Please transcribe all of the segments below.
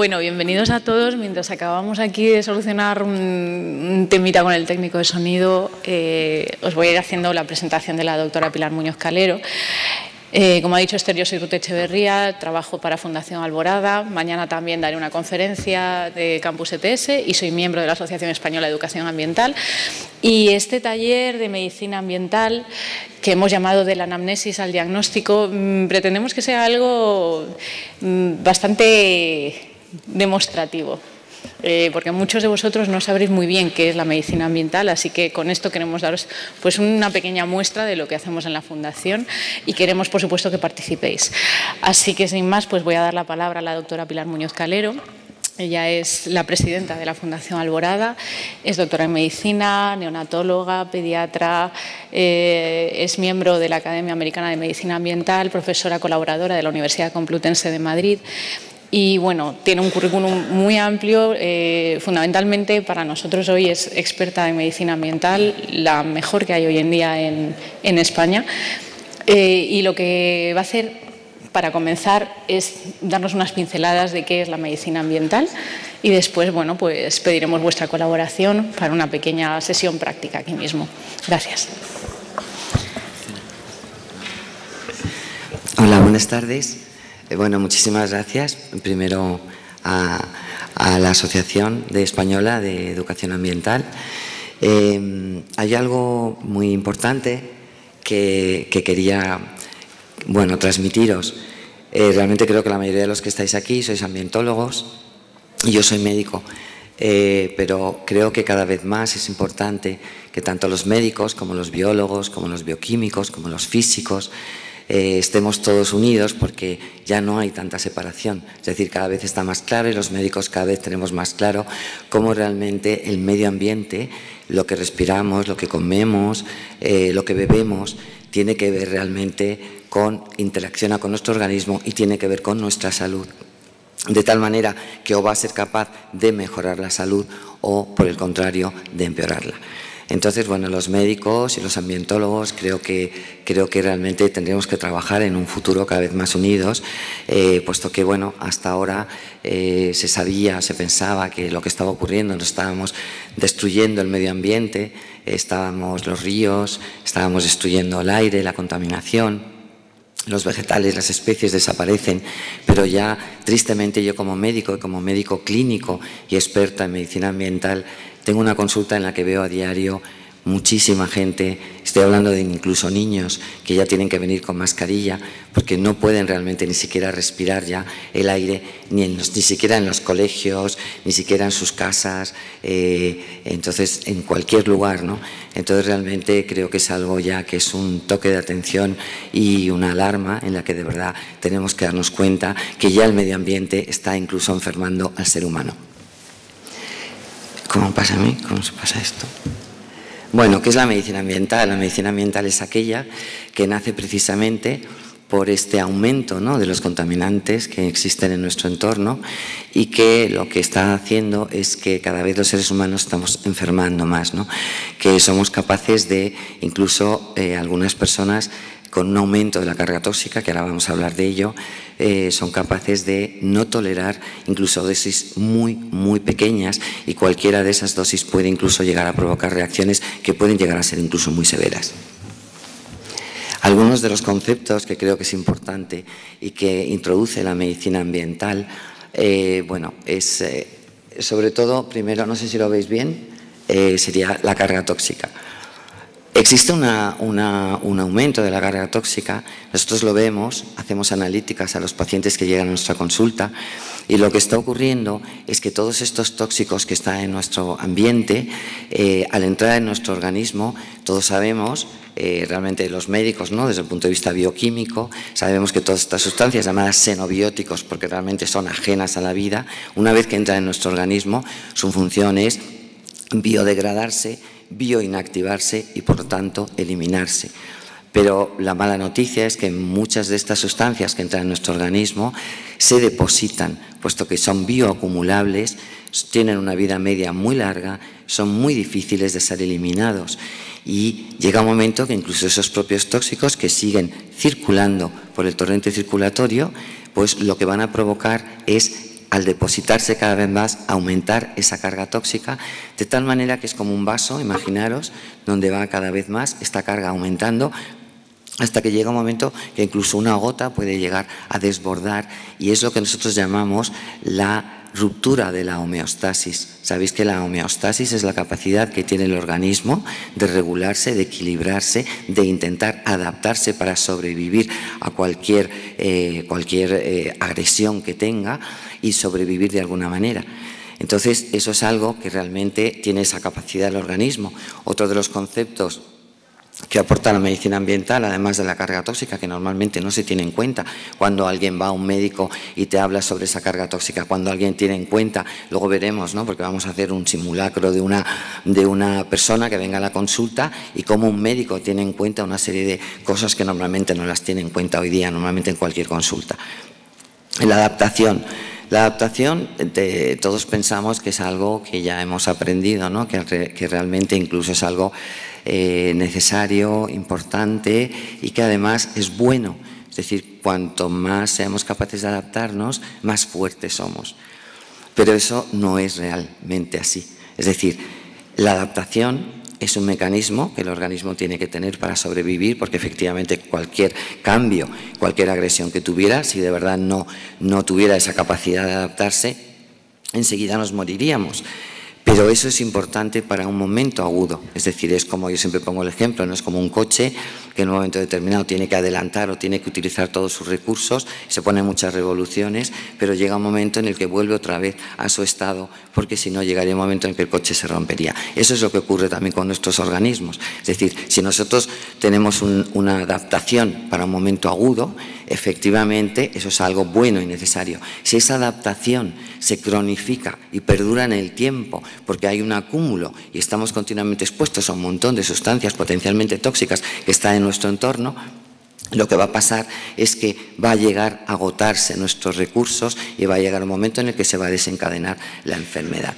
Bueno, bienvenidos a todos. Mientras acabamos aquí de solucionar un temita con el técnico de sonido, os voy a ir haciendo la presentación de la doctora Pilar Muñoz Calero. Como ha dicho Esther, yo soy Ruth Echeverría, trabajo para Fundación Alborada, mañana también daré una conferencia de Campus ETS y soy miembro de la Asociación Española de Educación Ambiental. Y este taller de medicina ambiental, que hemos llamado de la anamnesis al diagnóstico, pretendemos que sea algo bastante demostrativo. Porque muchos de vosotros no sabréis muy bien qué es la medicina ambiental, así que con esto queremos daros pues una pequeña muestra de lo que hacemos en la Fundación y queremos, por supuesto, que participéis. Así que, sin más, pues voy a dar la palabra a la doctora Pilar Muñoz Calero. Ella es la presidenta de la Fundación Alborada, es doctora en medicina, neonatóloga, pediatra, es miembro de la Academia Americana de Medicina Ambiental, profesora colaboradora de la Universidad Complutense de Madrid. Y bueno, tiene un currículum muy amplio, fundamentalmente para nosotros hoy es experta en medicina ambiental, la mejor que hay hoy en día en España. Y lo que va a hacer para comenzar es darnos unas pinceladas de qué es la medicina ambiental y después, bueno, pues pediremos vuestra colaboración para una pequeña sesión práctica aquí mismo. Gracias. Hola, buenas tardes. Bueno, muchísimas gracias primero a la Asociación Española de Educación Ambiental. Hay algo muy importante que quería, bueno, transmitiros. Realmente creo que la mayoría de los que estáis aquí sois ambientólogos y yo soy médico, pero creo que cada vez más es importante que tanto los médicos como los biólogos, como los bioquímicos, como los físicos, estemos todos unidos, porque ya no hay tanta separación. Es decir, cada vez está más claro y los médicos cada vez tenemos más claro cómo realmente el medio ambiente, lo que respiramos, lo que comemos, lo que bebemos, tiene que ver realmente con, interacciona con nuestro organismo y tiene que ver con nuestra salud. De tal manera que o va a ser capaz de mejorar la salud o, por el contrario, de empeorarla. Entonces, bueno, los médicos y los ambientólogos creo que realmente tendremos que trabajar en un futuro cada vez más unidos, puesto que, bueno, hasta ahora se pensaba que lo que estaba ocurriendo, nos estábamos destruyendo el medio ambiente, estábamos los ríos, estábamos destruyendo el aire, la contaminación. Los vegetales, las especies desaparecen, pero ya tristemente yo como médico y como médico clínico y experta en medicina ambiental tengo una consulta en la que veo a diario muchísima gente, estoy hablando de incluso niños que ya tienen que venir con mascarilla porque no pueden realmente ni siquiera respirar ya el aire, ni siquiera en los colegios, ni siquiera en sus casas, entonces en cualquier lugar, ¿no? Entonces realmente creo que es algo ya que es un toque de atención y una alarma en la que de verdad tenemos que darnos cuenta que ya el medio ambiente está incluso enfermando al ser humano. ¿Cómo pasa a mí? ¿Cómo se pasa esto? Bueno, ¿qué es la medicina ambiental? La medicina ambiental es aquella que nace precisamente por este aumento, ¿no?, de los contaminantes que existen en nuestro entorno y que lo que está haciendo es que cada vez los seres humanos estamos enfermando más, ¿no?, que somos capaces de, incluso algunas personas con un aumento de la carga tóxica, que ahora vamos a hablar de ello, son capaces de no tolerar incluso dosis muy, muy pequeñas y cualquiera de esas dosis puede incluso llegar a provocar reacciones que pueden llegar a ser incluso muy severas. Algunos de los conceptos que creo que es importante y que introduce la medicina ambiental, bueno, es sobre todo, primero, no sé si lo veis bien, sería la carga tóxica. Existe un aumento de la carga tóxica, nosotros lo vemos, hacemos analíticas a los pacientes que llegan a nuestra consulta y lo que está ocurriendo es que todos estos tóxicos que están en nuestro ambiente, al entrar en nuestro organismo, todos sabemos, realmente los médicos, ¿no?, desde el punto de vista bioquímico, sabemos que todas estas sustancias llamadas xenobióticos, porque realmente son ajenas a la vida, una vez que entran en nuestro organismo, su función es biodegradarse, bioinactivarse y, por tanto, eliminarse. Pero la mala noticia es que muchas de estas sustancias que entran en nuestro organismo se depositan, puesto que son bioacumulables, tienen una vida media muy larga, son muy difíciles de ser eliminados y llega un momento que incluso esos propios tóxicos que siguen circulando por el torrente circulatorio, pues lo que van a provocar es al depositarse cada vez más, aumentar esa carga tóxica, de tal manera que es como un vaso, imaginaros, donde va cada vez más esta carga aumentando, hasta que llega un momento que incluso una gota puede llegar a desbordar, y es lo que nosotros llamamos la ruptura de la homeostasis. Sabéis que la homeostasis es la capacidad que tiene el organismo de regularse, de equilibrarse, de intentar adaptarse para sobrevivir a cualquier agresión que tenga y sobrevivir de alguna manera. Entonces, eso es algo que realmente tiene esa capacidad el organismo. Otro de los conceptos que aporta la medicina ambiental, además de la carga tóxica, que normalmente no se tiene en cuenta cuando alguien va a un médico y te habla sobre esa carga tóxica, cuando alguien tiene en cuenta, luego veremos, ¿no?, porque vamos a hacer un simulacro de una persona que venga a la consulta y cómo un médico tiene en cuenta una serie de cosas que normalmente no las tiene en cuenta hoy día, normalmente en cualquier consulta. La adaptación. La adaptación, todos pensamos que es algo que ya hemos aprendido, ¿no?, que realmente incluso es algo necesario, importante y que además es bueno. Es decir, cuanto más seamos capaces de adaptarnos, más fuertes somos. Pero eso no es realmente así. Es decir, la adaptación es un mecanismo que el organismo tiene que tener para sobrevivir, porque efectivamente cualquier cambio, cualquier agresión que tuviera, si de verdad no tuviera esa capacidad de adaptarse, enseguida nos moriríamos. Pero eso es importante para un momento agudo. Es decir, es como yo siempre pongo el ejemplo, no es como un coche que en un momento determinado tiene que adelantar o tiene que utilizar todos sus recursos, se pone muchas revoluciones, pero llega un momento en el que vuelve otra vez a su estado, porque si no llegaría un momento en que el coche se rompería. Eso es lo que ocurre también con nuestros organismos. Es decir, si nosotros tenemos una adaptación para un momento agudo, efectivamente eso es algo bueno y necesario. Si esa adaptación se cronifica y perdura en el tiempo, porque hay un acúmulo y estamos continuamente expuestos a un montón de sustancias potencialmente tóxicas que están en nuestro entorno, lo que va a pasar es que va a llegar a agotarse nuestros recursos y va a llegar un momento en el que se va a desencadenar la enfermedad.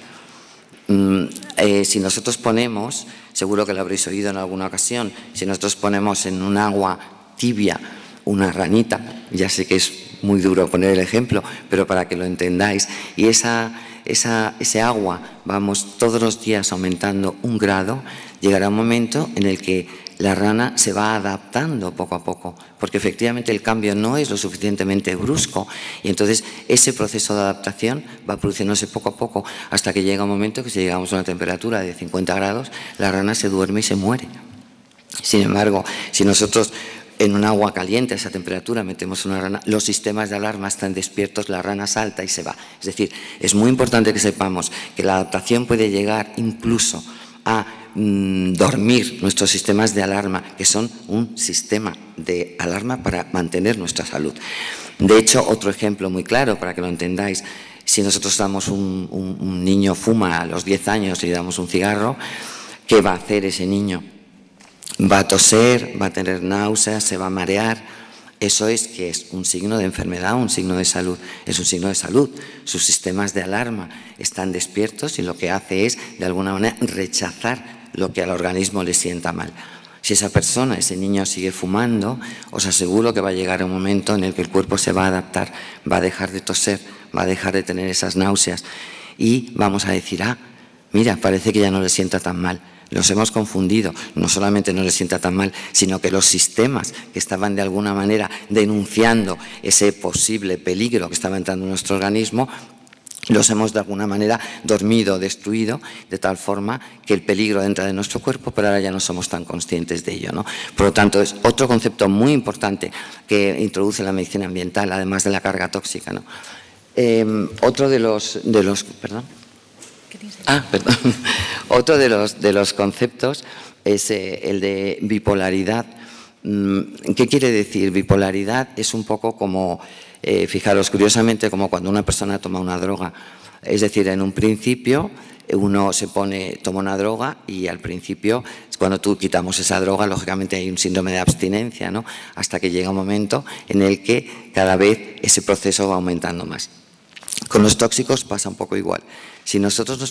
Si nosotros ponemos, seguro que lo habréis oído en alguna ocasión, si nosotros ponemos en un agua tibia una ranita, ya sé que es muy duro poner el ejemplo, pero para que lo entendáis, y ese agua, vamos todos los días aumentando un grado, llegará un momento en el que la rana se va adaptando poco a poco, porque efectivamente el cambio no es lo suficientemente brusco y entonces ese proceso de adaptación va produciéndose poco a poco hasta que llega un momento que si llegamos a una temperatura de 50 grados, la rana se duerme y se muere. Sin embargo, si nosotros en un agua caliente a esa temperatura metemos una rana, los sistemas de alarma están despiertos, la rana salta y se va. Es decir, es muy importante que sepamos que la adaptación puede llegar incluso a dormir nuestros sistemas de alarma, que son un sistema de alarma para mantener nuestra salud. De hecho, otro ejemplo muy claro para que lo entendáis, si nosotros damos un niño fuma a los 10 años y le damos un cigarro, ¿qué va a hacer ese niño? Va a toser, va a tener náuseas, se va a marear. Eso es que es un signo de enfermedad, un signo de salud. Es un signo de salud. Sus sistemas de alarma están despiertos y lo que hace es, de alguna manera, rechazar lo que al organismo le sienta mal. Si esa persona, ese niño sigue fumando, os aseguro que va a llegar un momento en el que el cuerpo se va a adaptar, va a dejar de toser, va a dejar de tener esas náuseas y vamos a decir, ah, mira, parece que ya no le sienta tan mal. Los hemos confundido, no solamente no les sienta tan mal, sino que los sistemas que estaban de alguna manera denunciando ese posible peligro que estaba entrando en nuestro organismo, los hemos de alguna manera dormido, destruido, de tal forma que el peligro entra en nuestro cuerpo, pero ahora ya no somos tan conscientes de ello, ¿no? Por lo tanto, es otro concepto muy importante que introduce la medicina ambiental, además de la carga tóxica, ¿no? Otro de los perdón. Ah, perdón. Otro de los conceptos es el de bipolaridad. ¿Qué quiere decir? Bipolaridad es un poco como, fijaros, curiosamente, como cuando una persona toma una droga. Es decir, en un principio uno toma una droga y al principio, cuando tú quitamos esa droga, lógicamente hay un síndrome de abstinencia, ¿no? Hasta que llega un momento en el que cada vez ese proceso va aumentando más. Con los tóxicos pasa un poco igual. Si nosotros nos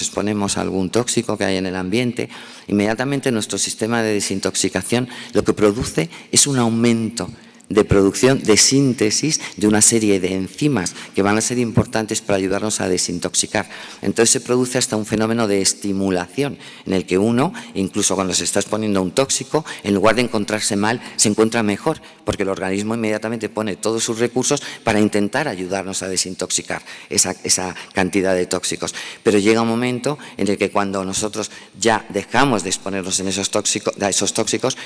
exponemos a algún tóxico que hay en el ambiente, inmediatamente nuestro sistema de desintoxicación lo que produce es un aumento de producción, de síntesis de una serie de enzimas que van a ser importantes para ayudarnos a desintoxicar. Entonces se produce hasta un fenómeno de estimulación en el que uno, incluso cuando se está exponiendo a un tóxico, en lugar de encontrarse mal, se encuentra mejor, porque el organismo inmediatamente pone todos sus recursos para intentar ayudarnos a desintoxicar esa cantidad de tóxicos. Pero llega un momento en el que cuando nosotros ya dejamos de exponernos a esos tóxicos,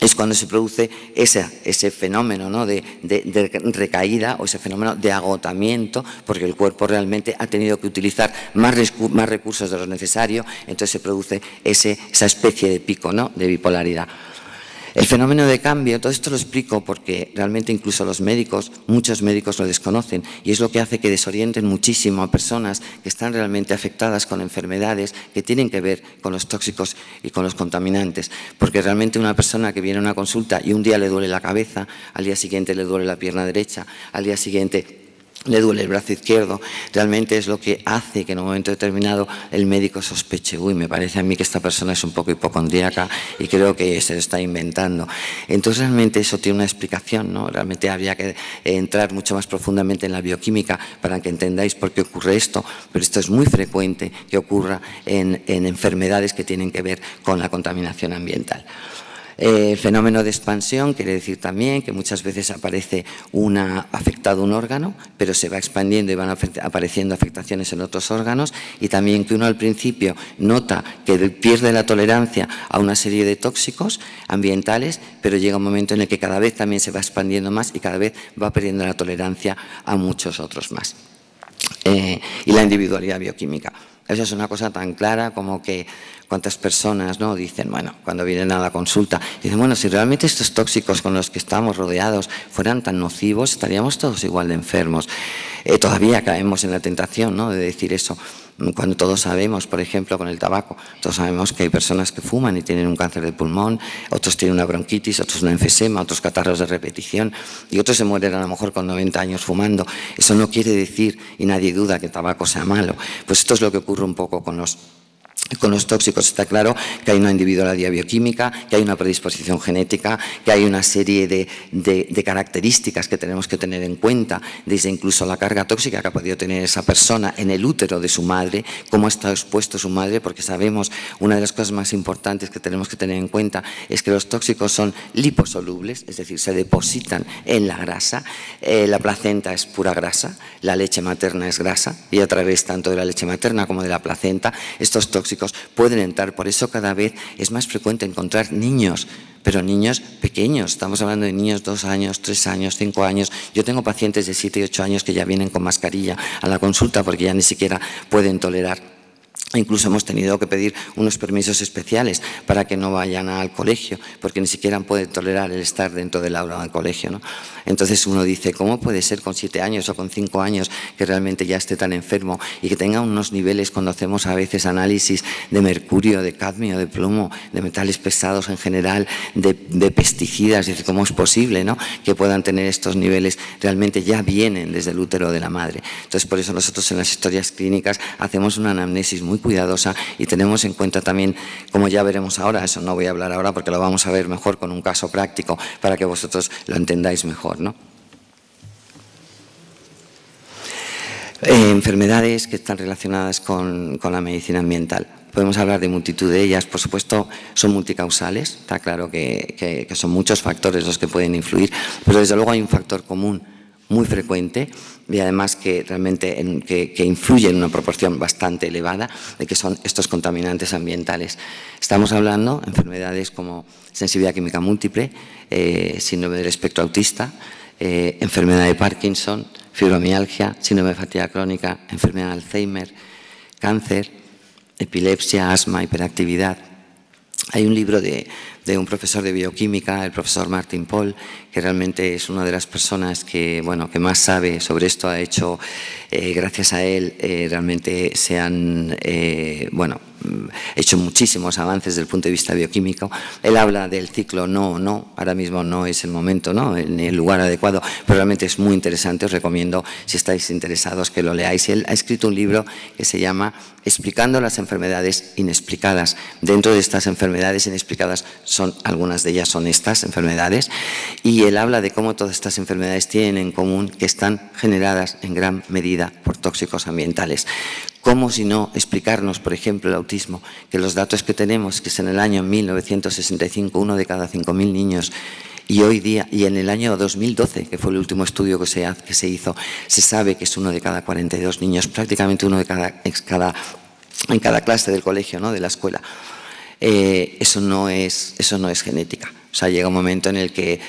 es cuando se produce ese fenómeno, ¿no?, de recaída o ese fenómeno de agotamiento, porque el cuerpo realmente ha tenido que utilizar más recursos de lo necesario, entonces se produce esa especie de pico, ¿no?, de bipolaridad. El fenómeno de cambio, todo esto lo explico porque realmente incluso los médicos, muchos médicos lo desconocen, y es lo que hace que desorienten muchísimo a personas que están realmente afectadas con enfermedades que tienen que ver con los tóxicos y con los contaminantes, porque realmente una persona que viene a una consulta y un día le duele la cabeza, al día siguiente le duele la pierna derecha, al día siguiente le duele el brazo izquierdo, realmente es lo que hace que en un momento determinado el médico sospeche, uy, me parece a mí que esta persona es un poco hipocondríaca y creo que se lo está inventando. Entonces realmente eso tiene una explicación, ¿no? Realmente habría que entrar mucho más profundamente en la bioquímica para que entendáis por qué ocurre esto, pero esto es muy frecuente que ocurra en enfermedades que tienen que ver con la contaminación ambiental. El fenómeno de expansión quiere decir también que muchas veces aparece afectado un órgano, pero se va expandiendo y van apareciendo afectaciones en otros órganos, y también que uno al principio nota que pierde la tolerancia a una serie de tóxicos ambientales, pero llega un momento en el que cada vez también se va expandiendo más y cada vez va perdiendo la tolerancia a muchos otros más. Y la individualidad bioquímica. Eso es una cosa tan clara como que cuántas personas, ¿no?, dicen, bueno, cuando vienen a la consulta, dicen, bueno, si realmente estos tóxicos con los que estamos rodeados fueran tan nocivos, estaríamos todos igual de enfermos. Todavía caemos en la tentación, ¿no?, de decir eso, cuando todos sabemos, por ejemplo, con el tabaco, todos sabemos que hay personas que fuman y tienen un cáncer de pulmón, otros tienen una bronquitis, otros un enfisema, otros catarros de repetición y otros se mueren a lo mejor con 90 años fumando. Eso no quiere decir, y nadie duda, que el tabaco sea malo. Pues esto es lo que ocurre un poco con los tóxicos. Está claro que hay una individualidad bioquímica, que hay una predisposición genética, que hay una serie de características que tenemos que tener en cuenta, desde incluso la carga tóxica que ha podido tener esa persona en el útero de su madre, cómo ha estado expuesto su madre, porque sabemos, una de las cosas más importantes que tenemos que tener en cuenta es que los tóxicos son liposolubles, es decir, se depositan en la grasa, la placenta es pura grasa, la leche materna es grasa, y a través tanto de la leche materna como de la placenta, estos tóxicos pueden entrar. Por eso cada vez es más frecuente encontrar niños, pero niños pequeños, estamos hablando de niños 2 años, 3 años, 5 años. Yo tengo pacientes de 7 y 8 años que ya vienen con mascarilla a la consulta porque ya ni siquiera pueden tolerar. Incluso hemos tenido que pedir unos permisos especiales para que no vayan al colegio, porque ni siquiera pueden tolerar el estar dentro del aula del colegio, ¿no? Entonces uno dice, ¿cómo puede ser con 7 años o con 5 años que realmente ya esté tan enfermo y que tenga unos niveles, cuando hacemos a veces análisis de mercurio, de cadmio, de plomo, de metales pesados en general, de pesticidas? Dice, ¿cómo es posible, ¿no?, que puedan tener estos niveles? Realmente ya vienen desde el útero de la madre. Entonces por eso nosotros en las historias clínicas hacemos una anamnesis muy cuidadosa y tenemos en cuenta también, como ya veremos ahora, eso no voy a hablar ahora porque lo vamos a ver mejor con un caso práctico para que vosotros lo entendáis mejor, ¿no? Enfermedades que están relacionadas con la medicina ambiental. Podemos hablar de multitud de ellas, por supuesto son multicausales, está claro que son muchos factores los que pueden influir, pero desde luego hay un factor común muy frecuente y además que realmente que influye en una proporción bastante elevada, de que son estos contaminantes ambientales. Estamos hablando de enfermedades como sensibilidad química múltiple, síndrome del espectro autista, enfermedad de Parkinson, fibromialgia, síndrome de fatiga crónica, enfermedad de Alzheimer, cáncer, epilepsia, asma, hiperactividad. Hay un libro de un profesor de bioquímica, el profesor Martin Paul, que realmente es una de las personas que, bueno, que más sabe sobre esto. Ha hecho, gracias a él, realmente se han, bueno, hecho muchísimos avances desde el punto de vista bioquímico. Él habla del ciclo no, ahora mismo no es el momento, ¿no?, ni el lugar adecuado, pero realmente es muy interesante, os recomiendo, si estáis interesados, que lo leáis. Él ha escrito un libro que se llama Explicando las enfermedades inexplicadas. Dentro de estas enfermedades inexplicadas, algunas de ellas son estas enfermedades, y él habla de cómo todas estas enfermedades tienen en común que están generadas en gran medida por tóxicos ambientales. ¿Cómo si no explicarnos, por ejemplo, el autismo? Que los datos que tenemos, que es en el año 1965 uno de cada 5.000 niños, y hoy día, y en el año 2012, que fue el último estudio que se hizo, se sabe que es uno de cada 42 niños, prácticamente uno de en cada clase del colegio, ¿no?, de la escuela. Eso no es genética. O sea, llega un momento en el que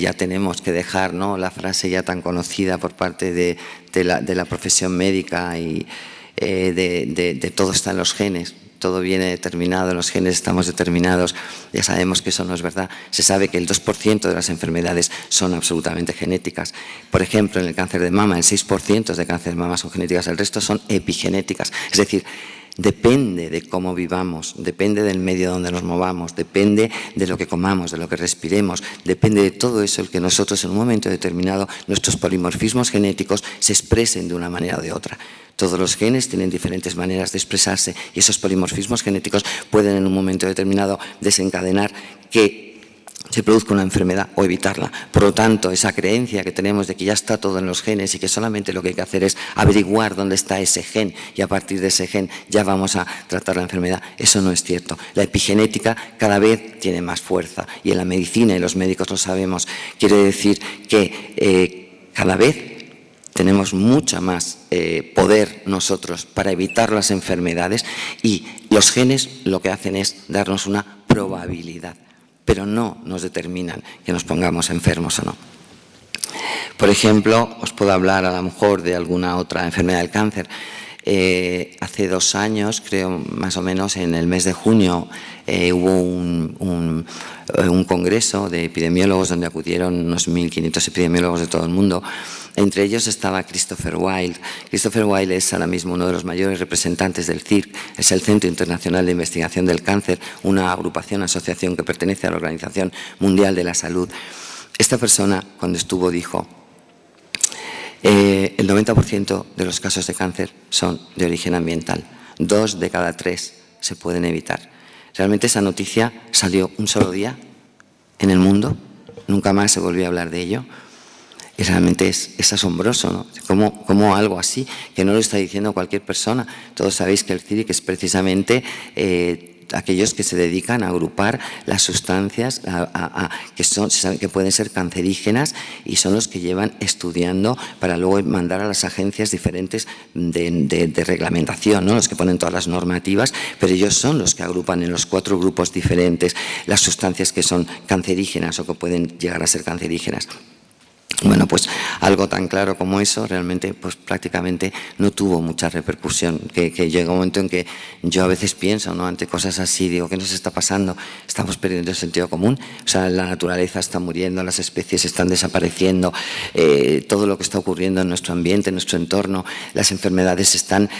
ya tenemos que dejar, ¿no?, la frase ya tan conocida por parte de la profesión médica y de todo está en los genes, todo viene determinado, en los genes estamos determinados, ya sabemos que eso no es verdad. Se sabe que el 2% de las enfermedades son absolutamente genéticas. Por ejemplo, en el cáncer de mama, el 6% de cáncer de mama son genéticas, el resto son epigenéticas. Es decir, depende de cómo vivamos, depende del medio donde nos movamos, depende de lo que comamos, de lo que respiremos, depende de todo eso el que nosotros en un momento determinado nuestros polimorfismos genéticos se expresen de una manera o de otra. Todos los genes tienen diferentes maneras de expresarse y esos polimorfismos genéticos pueden en un momento determinado desencadenar que se produzca una enfermedad o evitarla. Por lo tanto, esa creencia que tenemos de que ya está todo en los genes y que solamente lo que hay que hacer es averiguar dónde está ese gen y a partir de ese gen ya vamos a tratar la enfermedad, eso no es cierto. La epigenética cada vez tiene más fuerza y en la medicina y los médicos lo sabemos. Quiere decir que cada vez tenemos mucho más poder nosotros para evitar las enfermedades y los genes lo que hacen es darnos una probabilidad, pero no nos determinan que nos pongamos enfermos o no. Por ejemplo, os puedo hablar a lo mejor de alguna otra enfermedad del cáncer. Hace 2 años, creo más o menos, en el mes de junio, hubo un congreso de epidemiólogos donde acudieron unos 1.500 epidemiólogos de todo el mundo. Entre ellos estaba Christopher Wild. Christopher Wild es ahora mismo uno de los mayores representantes del CIRC, es el Centro Internacional de Investigación del Cáncer, una agrupación, asociación que pertenece a la Organización Mundial de la Salud. Esta persona, cuando estuvo, dijo: el 90% de los casos de cáncer son de origen ambiental. 2 de cada 3 se pueden evitar. Realmente esa noticia salió un solo día en el mundo, nunca más se volvió a hablar de ello. Y realmente es asombroso, ¿no?, como algo así, que no lo está diciendo cualquier persona. Todos sabéis que el CIRC es precisamente aquellos que se dedican a agrupar las sustancias que pueden ser cancerígenas y son los que llevan estudiando para luego mandar a las agencias diferentes de reglamentación, ¿no?, los que ponen todas las normativas, pero ellos son los que agrupan en los 4 grupos diferentes las sustancias que son cancerígenas o que pueden llegar a ser cancerígenas. Bueno, pues algo tan claro como eso realmente pues prácticamente no tuvo mucha repercusión, que llega un momento en que yo a veces pienso, ¿no?, ante cosas así, digo, ¿qué nos está pasando? Estamos perdiendo el sentido común, o sea, la naturaleza está muriendo, las especies están desapareciendo, todo lo que está ocurriendo en nuestro ambiente, en nuestro entorno, las enfermedades están,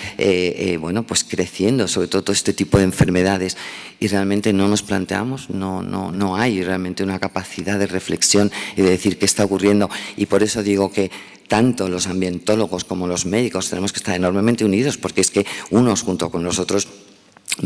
bueno, pues creciendo, sobre todo este tipo de enfermedades, y realmente no nos planteamos, no hay realmente una capacidad de reflexión y de decir qué está ocurriendo. Y por eso digo que tanto los ambientólogos como los médicos tenemos que estar enormemente unidos, porque es que unos junto con los otros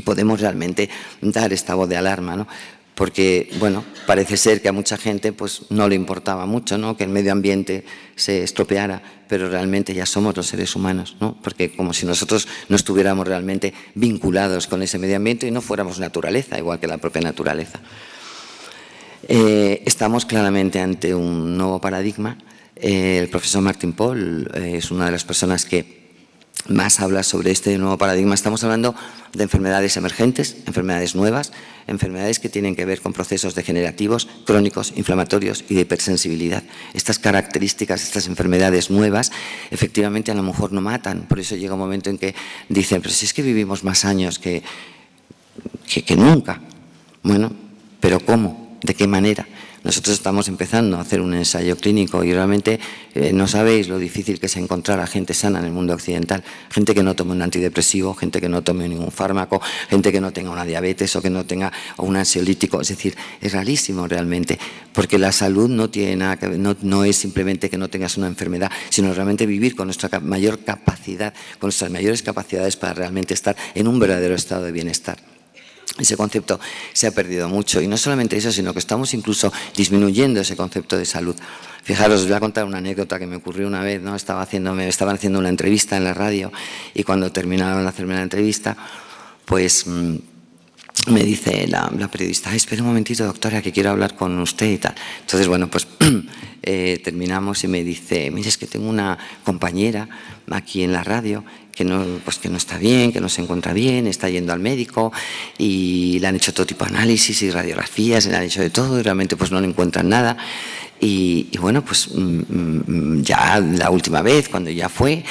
podemos realmente dar esta voz de alarma, ¿no? Porque, bueno, parece ser que a mucha gente pues no le importaba mucho, ¿no?, que el medio ambiente se estropeara, pero realmente ya somos los seres humanos, ¿no?, porque como si nosotros no estuviéramos realmente vinculados con ese medio ambiente y no fuéramos naturaleza, igual que la propia naturaleza. Estamos claramente ante un nuevo paradigma. El profesor Martin Paul es una de las personas que más habla sobre este nuevo paradigma. Estamos hablando de enfermedades emergentes, enfermedades nuevas, enfermedades que tienen que ver con procesos degenerativos, crónicos, inflamatorios y de hipersensibilidad. Estas características, estas enfermedades nuevas, efectivamente a lo mejor no matan. Por eso llega un momento en que dicen, pero si es que vivimos más años que nunca. Bueno, pero ¿cómo? ¿De qué manera? Nosotros estamos empezando a hacer un ensayo clínico y realmente no sabéis lo difícil que es encontrar a gente sana en el mundo occidental. Gente que no tome un antidepresivo, gente que no tome ningún fármaco, gente que no tenga una diabetes o que no tenga un ansiolítico. Es decir, es rarísimo realmente, porque la salud no tiene nada que ver, no es simplemente que no tengas una enfermedad, sino realmente vivir con nuestra mayor capacidad, con nuestras mayores capacidades para realmente estar en un verdadero estado de bienestar. Ese concepto se ha perdido mucho y no solamente eso, sino que estamos incluso disminuyendo ese concepto de salud. Fijaros, os voy a contar una anécdota que me ocurrió una vez, ¿no? Me estaban haciendo una entrevista en la radio y cuando terminaron de hacerme la entrevista, pues me dice la periodista, espera un momentito, doctora, que quiero hablar con usted y tal. Entonces, bueno, pues terminamos y me dice, mire, es que tengo una compañera aquí en la radio que no está bien, que no se encuentra bien, está yendo al médico y le han hecho todo tipo de análisis y radiografías, le han hecho de todo y realmente pues no le encuentran nada. Y bueno, pues ya la última vez, cuando ya fue,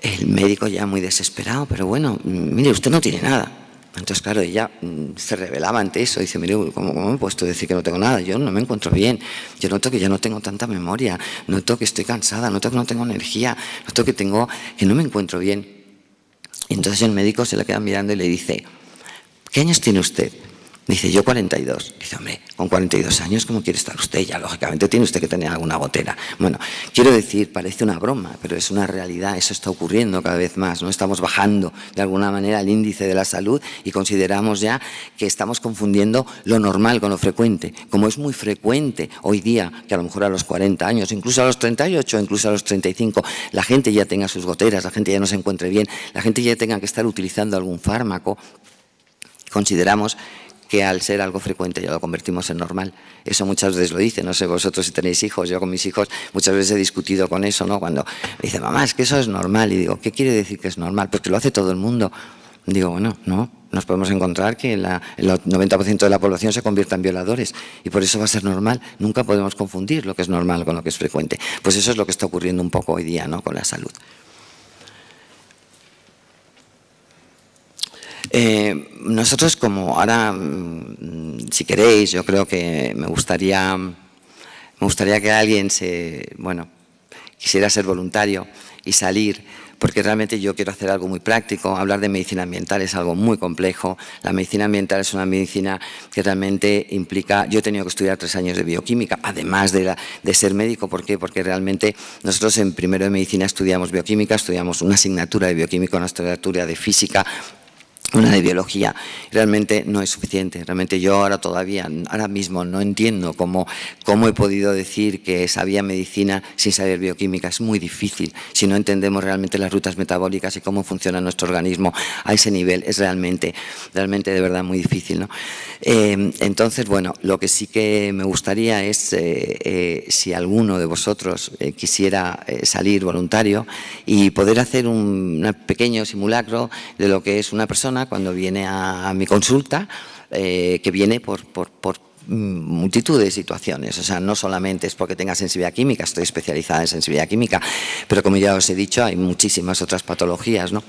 el médico ya muy desesperado, pero bueno, mire, usted no tiene nada. Entonces, claro, ella se rebelaba ante eso. Dice, mire, ¿cómo me he puesto a decir que no tengo nada? Yo no me encuentro bien. Yo noto que ya no tengo tanta memoria. Noto que estoy cansada. Noto que no tengo energía. Noto que no me encuentro bien. Y entonces el médico se la queda mirando y le dice, ¿qué años tiene usted? Dice, yo 42. Dice, hombre, con 42 años, ¿cómo quiere estar usted? Ya, lógicamente, tiene usted que tener alguna gotera. Bueno, quiero decir, parece una broma, pero es una realidad, eso está ocurriendo cada vez más, ¿no? Estamos bajando, de alguna manera, el índice de la salud y consideramos ya que estamos confundiendo lo normal con lo frecuente. Como es muy frecuente hoy día, que a lo mejor a los 40 años, incluso a los 38, incluso a los 35, la gente ya tenga sus goteras, la gente ya no se encuentre bien, la gente ya tenga que estar utilizando algún fármaco, consideramos que al ser algo frecuente ya lo convertimos en normal. Eso muchas veces lo dicen, no sé vosotros si tenéis hijos, yo con mis hijos muchas veces he discutido con eso, ¿no? Cuando me dicen, mamá, es que eso es normal, y digo, ¿qué quiere decir que es normal? Porque lo hace todo el mundo. Digo, bueno, no, nos podemos encontrar que el 90% de la población se convierta en violadores y por eso va a ser normal. Nunca podemos confundir lo que es normal con lo que es frecuente. Pues eso es lo que está ocurriendo un poco hoy día, ¿no?, con la salud. Nosotros, como ahora, si queréis, yo creo que me gustaría que alguien quisiera ser voluntario y salir, porque realmente yo quiero hacer algo muy práctico. Hablar de medicina ambiental es algo muy complejo. La medicina ambiental es una medicina que realmente implica... Yo he tenido que estudiar 3 años de bioquímica, además de ser médico. ¿Por qué? Porque realmente nosotros en primero de medicina estudiamos bioquímica, estudiamos una asignatura de bioquímica, una asignatura de física, una de biología. Realmente no es suficiente. Realmente yo ahora mismo no entiendo cómo he podido decir que sabía medicina sin saber bioquímica. Es muy difícil. Si no entendemos realmente las rutas metabólicas y cómo funciona nuestro organismo a ese nivel, es realmente de verdad muy difícil, ¿no? Entonces, bueno, lo que sí que me gustaría es si alguno de vosotros quisiera salir voluntario y poder hacer un pequeño simulacro de lo que es una persona cuando viene a mi consulta, que viene por multitud de situaciones. O sea, no solamente es porque tenga sensibilidad química, estoy especializada en sensibilidad química, pero como ya os he dicho, hay muchísimas otras patologías, ¿no?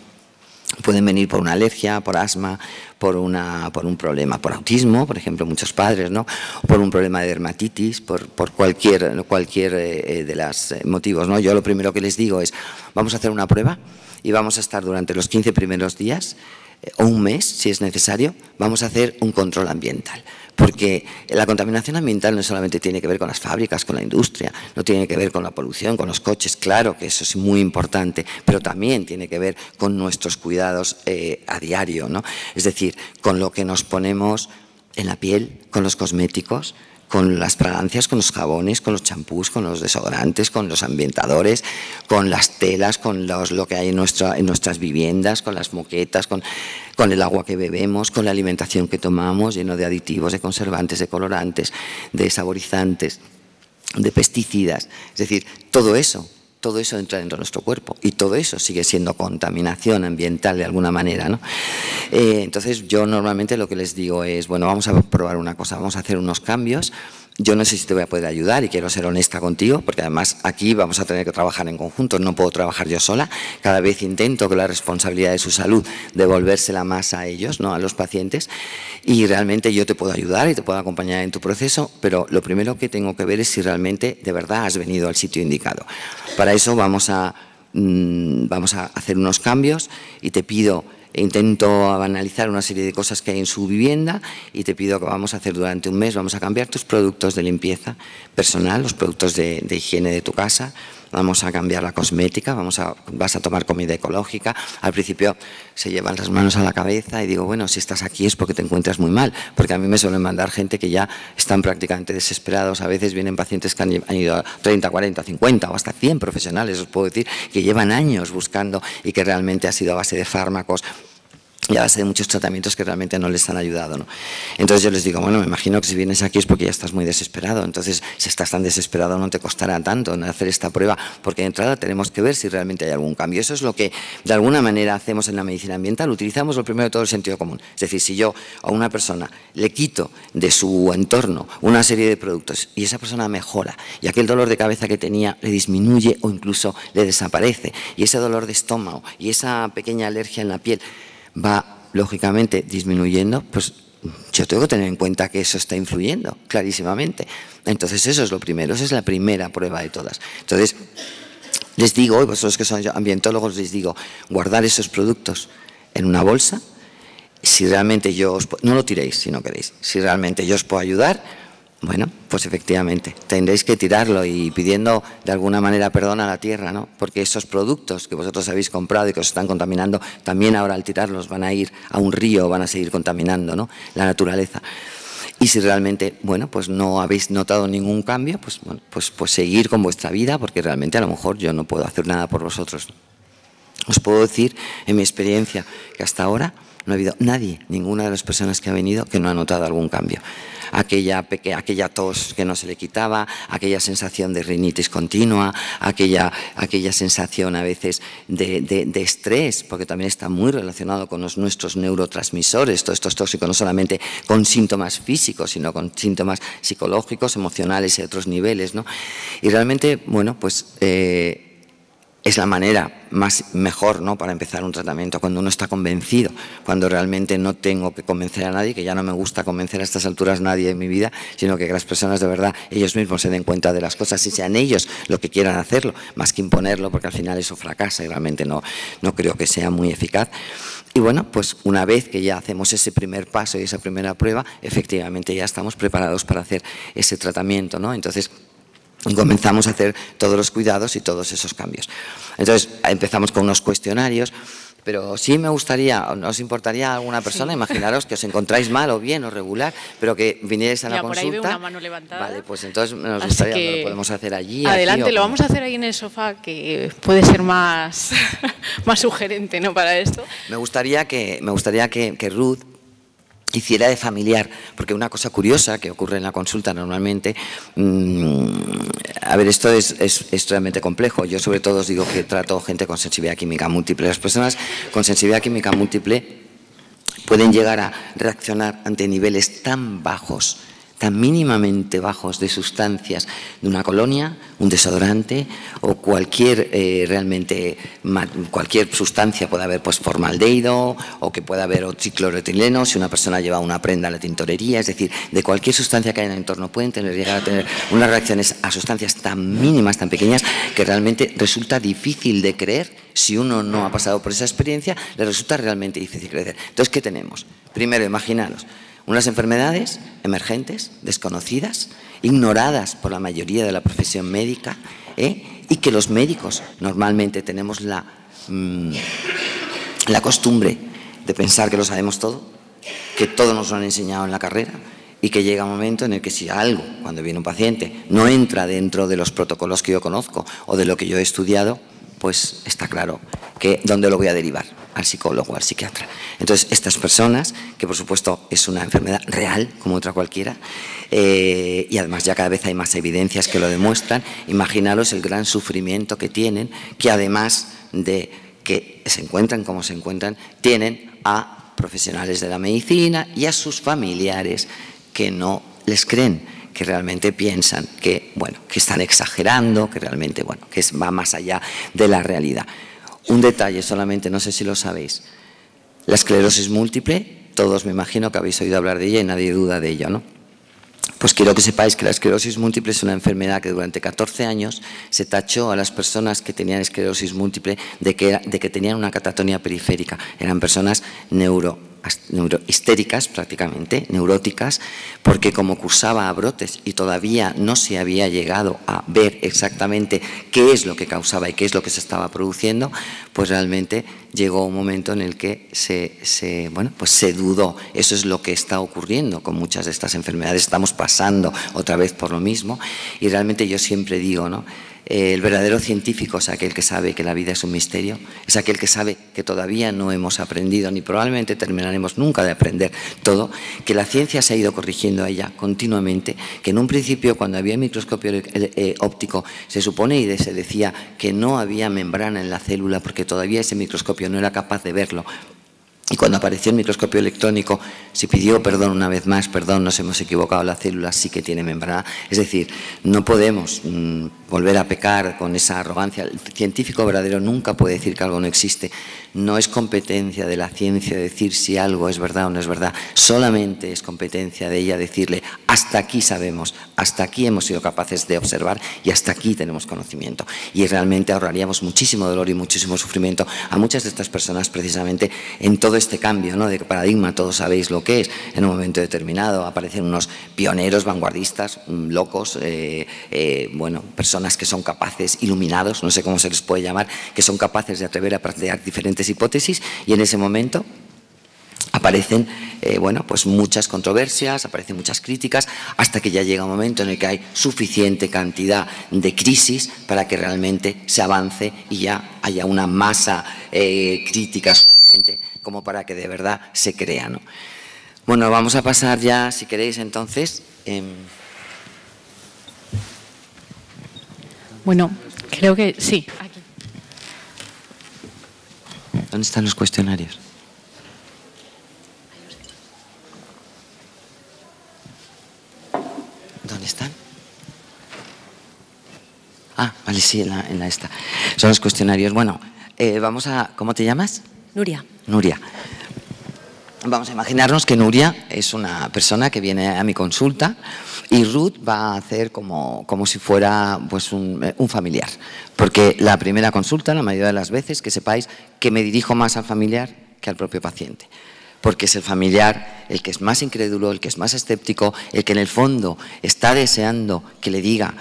Pueden venir por una alergia, por asma, por un problema, por autismo, por ejemplo, muchos padres, ¿no? Por un problema de dermatitis, por cualquier de los motivos, ¿no? Yo lo primero que les digo es, vamos a hacer una prueba y vamos a estar durante los 15 primeros días o un mes, si es necesario, vamos a hacer un control ambiental. Porque la contaminación ambiental no solamente tiene que ver con las fábricas, con la industria, no tiene que ver con la polución, con los coches, claro que eso es muy importante, pero también tiene que ver con nuestros cuidados a diario, ¿no? Es decir, con lo que nos ponemos en la piel, con los cosméticos, con las fragancias, con los jabones, con los champús, con los desodorantes, con los ambientadores, con las telas, con lo que hay en nuestras viviendas, con las moquetas, con el agua que bebemos, con la alimentación que tomamos, lleno de aditivos, de conservantes, de colorantes, de saborizantes, de pesticidas. Es decir, todo eso entra dentro de nuestro cuerpo y todo eso sigue siendo contaminación ambiental de alguna manera, ¿no? Entonces yo normalmente lo que les digo es, bueno, vamos a probar una cosa, vamos a hacer unos cambios yo no sé si te voy a poder ayudar y quiero ser honesta contigo, porque además aquí vamos a tener que trabajar en conjunto, no puedo trabajar yo sola. Cada vez intento que la responsabilidad de su salud devolvérsela más a ellos, no a los pacientes, y realmente yo te puedo ayudar y te puedo acompañar en tu proceso, pero lo primero que tengo que ver es si realmente de verdad has venido al sitio indicado. Para eso vamos a hacer unos cambios y te pido, intento analizar una serie de cosas que hay en su vivienda y te pido que vamos a hacer durante un mes, vamos a cambiar tus productos de limpieza personal, los productos de higiene de tu casa, vamos a cambiar la cosmética, vas a tomar comida ecológica. Al principio se llevan las manos a la cabeza y digo, bueno, si estás aquí es porque te encuentras muy mal, porque a mí me suelen mandar gente que ya están prácticamente desesperados. A veces vienen pacientes que han ido a 30, 40, 50 o hasta 100 profesionales, os puedo decir, que llevan años buscando y que realmente ha sido a base de fármacos y a base de muchos tratamientos que realmente no les han ayudado, ¿no? Entonces yo les digo, bueno, me imagino que si vienes aquí es porque ya estás muy desesperado. Entonces, si estás tan desesperado no te costará tanto en hacer esta prueba, porque de entrada tenemos que ver si realmente hay algún cambio. Eso es lo que de alguna manera hacemos en la medicina ambiental. Utilizamos lo primero de todo el sentido común. Es decir, si yo a una persona le quito de su entorno una serie de productos y esa persona mejora y aquel dolor de cabeza que tenía le disminuye o incluso le desaparece, y ese dolor de estómago y esa pequeña alergia en la piel va lógicamente disminuyendo, pues yo tengo que tener en cuenta que eso está influyendo clarísimamente. Entonces eso es lo primero, esa es la primera prueba de todas. Entonces les digo, y vosotros que son ambientólogos, les digo, guardar esos productos en una bolsa. Si realmente yo os puedo, no lo tiréis si no queréis, si realmente yo os puedo ayudar, bueno, pues efectivamente tendréis que tirarlo y pidiendo de alguna manera perdón a la tierra, ¿no? Porque esos productos que vosotros habéis comprado y que os están contaminando, también ahora al tirarlos van a ir a un río, van a seguir contaminando, ¿no?, la naturaleza. Y si realmente, bueno, pues no habéis notado ningún cambio, pues, bueno, pues seguir con vuestra vida, porque realmente a lo mejor yo no puedo hacer nada por vosotros. Os puedo decir en mi experiencia que hasta ahora no ha habido nadie, ninguna de las personas que ha venido, que no ha notado algún cambio. Aquella tos que no se le quitaba, aquella sensación de rinitis continua, aquella sensación a veces de estrés, porque también está muy relacionado con nuestros neurotransmisores, todos estos tóxicos, no solamente con síntomas físicos, sino con síntomas psicológicos, emocionales y otros niveles, ¿no? Y realmente, bueno, pues es la manera mejor, ¿no?, para empezar un tratamiento, cuando uno está convencido, cuando realmente no tengo que convencer a nadie, que ya no me gusta convencer a estas alturas a nadie en mi vida, sino que las personas de verdad ellos mismos se den cuenta de las cosas y sean ellos los que quieran hacerlo, más que imponerlo, porque al final eso fracasa y realmente no creo que sea muy eficaz. Y bueno, pues una vez que ya hacemos ese primer paso y esa primera prueba, efectivamente ya estamos preparados para hacer ese tratamiento, ¿no? Entonces, y comenzamos a hacer todos los cuidados y todos esos cambios. Entonces, empezamos con unos cuestionarios, pero sí me gustaría, ¿os importaría a alguna persona? Sí. Imaginaros que os encontráis mal o bien o regular, pero que vinierais a la consulta. Por ahí veo una mano levantada. Vale, pues entonces nos gustaría, lo podemos hacer allí. Adelante, aquí, lo vamos a hacer ahí en el sofá, que puede ser más, más sugerente, ¿no?, para esto. Me gustaría que Ruth hiciera de familiar, porque una cosa curiosa que ocurre en la consulta normalmente, a ver, esto es realmente complejo. Yo sobre todo os digo que trato gente con sensibilidad química múltiple. Las personas con sensibilidad química múltiple pueden llegar a reaccionar ante niveles tan bajos, tan mínimamente bajos, de sustancias de una colonia, un desodorante o cualquier cualquier sustancia. Puede haber pues formaldehído, o que pueda haber tricloroetileno si una persona lleva una prenda a la tintorería. Es decir, de cualquier sustancia que haya en el entorno pueden llegar a tener unas reacciones a sustancias tan mínimas, tan pequeñas, que realmente resulta difícil de creer. Si uno no ha pasado por esa experiencia, le resulta realmente difícil creer. Entonces, ¿qué tenemos? Primero, imaginaros unas enfermedades emergentes, desconocidas, ignoradas por la mayoría de la profesión médica, y que los médicos normalmente tenemos la costumbre de pensar que lo sabemos todo, que todo nos lo han enseñado en la carrera, y que llega un momento en el que si algo, cuando viene un paciente, no entra dentro de los protocolos que yo conozco o de lo que yo he estudiado, pues está claro que dónde lo voy a derivar, al psicólogo, al psiquiatra. Entonces, estas personas, que por supuesto es una enfermedad real, como otra cualquiera, y además ya cada vez hay más evidencias que lo demuestran, imaginaros el gran sufrimiento que tienen, que además de que se encuentran como se encuentran, tienen a profesionales de la medicina y a sus familiares que no les creen, que realmente piensan que, bueno, que están exagerando, que realmente, bueno, que va más allá de la realidad. Un detalle solamente, no sé si lo sabéis. La esclerosis múltiple, todos me imagino que habéis oído hablar de ella y nadie duda de ella, ¿no? Pues quiero que sepáis que la esclerosis múltiple es una enfermedad que durante 14 años se tachó a las personas que tenían esclerosis múltiple de que tenían una catatonia periférica. Eran personas neurohistéricas prácticamente, neuróticas, porque como cursaba a brotes y todavía no se había llegado a ver exactamente qué es lo que causaba y qué es lo que se estaba produciendo, pues realmente llegó un momento en el que se dudó. Eso es lo que está ocurriendo con muchas de estas enfermedades. Estamos pasando otra vez por lo mismo y realmente yo siempre digo, ¿no? El verdadero científico es aquel que sabe que la vida es un misterio, es aquel que sabe que todavía no hemos aprendido ni probablemente terminaremos nunca de aprender todo, que la ciencia se ha ido corrigiendo a ella continuamente, que en un principio cuando había el microscopio óptico se supone y se decía que no había membrana en la célula porque todavía ese microscopio no era capaz de verlo. Y cuando apareció el microscopio electrónico se pidió perdón una vez más, perdón, nos hemos equivocado, la célula sí que tiene membrana. Es decir, no podemos volver a pecar con esa arrogancia. El científico verdadero nunca puede decir que algo no existe. No es competencia de la ciencia decir si algo es verdad o no es verdad. Solamente es competencia de ella decirle hasta aquí sabemos, hasta aquí hemos sido capaces de observar y hasta aquí tenemos conocimiento. Y realmente ahorraríamos muchísimo dolor y muchísimo sufrimiento a muchas de estas personas precisamente en todo este cambio, ¿no?, de paradigma. Todos sabéis lo que es. En un momento determinado aparecen unos pioneros, vanguardistas, locos, bueno, personas que son capaces, iluminados, no sé cómo se les puede llamar, que son capaces de atrever a plantear diferentes hipótesis y en ese momento aparecen bueno, pues muchas controversias, aparecen muchas críticas, hasta que ya llega un momento en el que hay suficiente cantidad de crisis para que realmente se avance y ya haya una masa crítica suficiente como para que de verdad se crea, ¿no? Bueno, vamos a pasar ya, si queréis, entonces. Bueno, creo que sí. Aquí. ¿Dónde están los cuestionarios? ¿Dónde están? Ah, vale, sí, en la esta. Son los cuestionarios. Bueno, vamos a... ¿Cómo te llamas? Nuria. Nuria. Vamos a imaginarnos que Nuria es una persona que viene a mi consulta y Ruth va a hacer como si fuera pues un familiar. Porque la primera consulta, la mayoría de las veces, que sepáis que me dirijo más al familiar que al propio paciente. Porque es el familiar el que es más incrédulo, el que es más escéptico, el que en el fondo está deseando que le diga,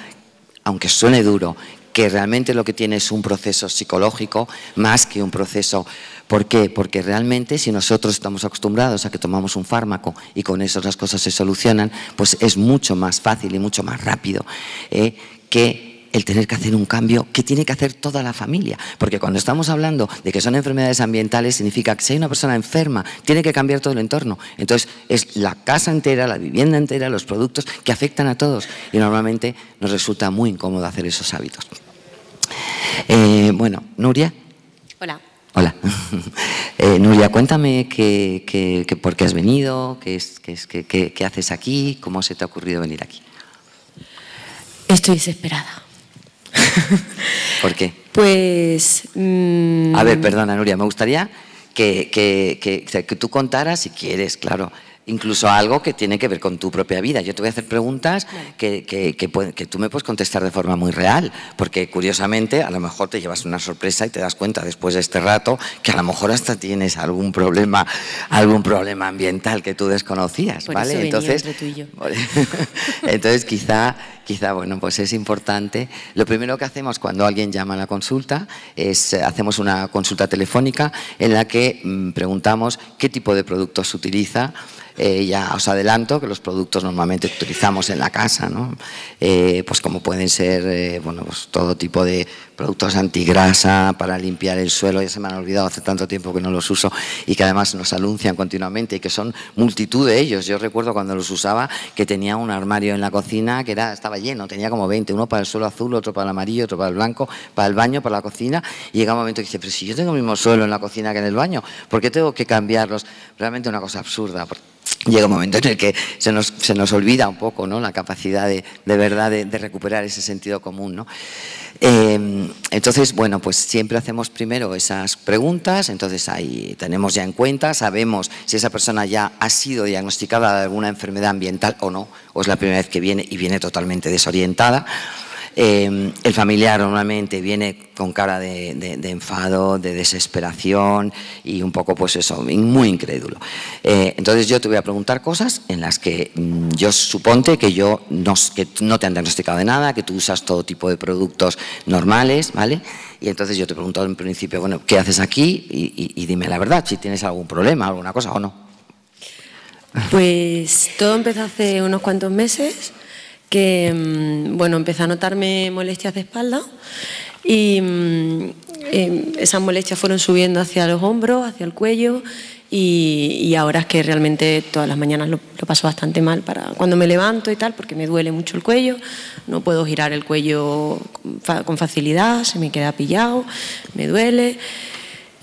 aunque suene duro, que realmente lo que tiene es un proceso psicológico más que un proceso. ¿Por qué? Porque realmente si nosotros estamos acostumbrados a que tomamos un fármaco y con eso las cosas se solucionan, pues es mucho más fácil y mucho más rápido que el tener que hacer un cambio que tiene que hacer toda la familia. Porque cuando estamos hablando de que son enfermedades ambientales, significa que si hay una persona enferma, tiene que cambiar todo el entorno. Entonces, es la casa entera, la vivienda entera, los productos que afectan a todos. Y normalmente nos resulta muy incómodo hacer esos hábitos. Bueno, Nuria. Hola. Hola. Nuria, cuéntame por qué has venido, qué haces aquí, cómo se te ha ocurrido venir aquí. Estoy desesperada. ¿Por qué? Pues... A ver, perdona, Nuria, me gustaría que tú contaras, si quieres, claro, incluso algo que tiene que ver con tu propia vida. Yo te voy a hacer preguntas que tú me puedes contestar de forma muy real, porque curiosamente a lo mejor te llevas una sorpresa y te das cuenta después de este rato que a lo mejor hasta tienes algún problema ambiental que tú desconocías, por ¿vale? Eso entonces, entre tú y yo. Entonces quizá, bueno, pues es importante. Lo primero que hacemos cuando alguien llama a la consulta es hacemos una consulta telefónica en la que preguntamos qué tipo de productos se utiliza. Ya os adelanto que los productos normalmente utilizamos en la casa, ¿no? Pues como pueden ser bueno, pues todo tipo de productos antigrasa para limpiar el suelo, ya se me han olvidado, hace tanto tiempo que no los uso y que además nos anuncian continuamente y que son multitud de ellos. Yo recuerdo cuando los usaba que tenía un armario en la cocina que estaba lleno, tenía como 20, uno para el suelo azul, otro para el amarillo, otro para el blanco, para el baño, para la cocina, y llega un momento que dice, pero si yo tengo el mismo suelo en la cocina que en el baño, ¿por qué tengo que cambiarlos? Realmente una cosa absurda. llega un momento en el que se nos olvida un poco, ¿no?, la capacidad de verdad de recuperar ese sentido común, ¿no? Entonces, bueno, pues siempre hacemos primero esas preguntas, entonces ahí tenemos ya en cuenta, sabemos si esa persona ya ha sido diagnosticada de alguna enfermedad ambiental o no, o es la primera vez que viene y viene totalmente desorientada. El familiar normalmente viene con cara de enfado, de desesperación y un poco, pues eso, muy incrédulo. Entonces yo te voy a preguntar cosas en las que yo suponte que no te han diagnosticado de nada, que tú usas todo tipo de productos normales, ¿vale? Y entonces yo te pregunto en principio, bueno, ¿qué haces aquí? Y dime la verdad, si tienes algún problema, alguna cosa o no. Pues todo empezó hace unos cuantos meses, que, bueno, empecé a notarme molestias de espalda y esas molestias fueron subiendo hacia los hombros, hacia el cuello y ahora es que realmente todas las mañanas lo paso bastante mal para cuando me levanto y tal, porque me duele mucho el cuello, no puedo girar el cuello con facilidad, se me queda pillado, me duele.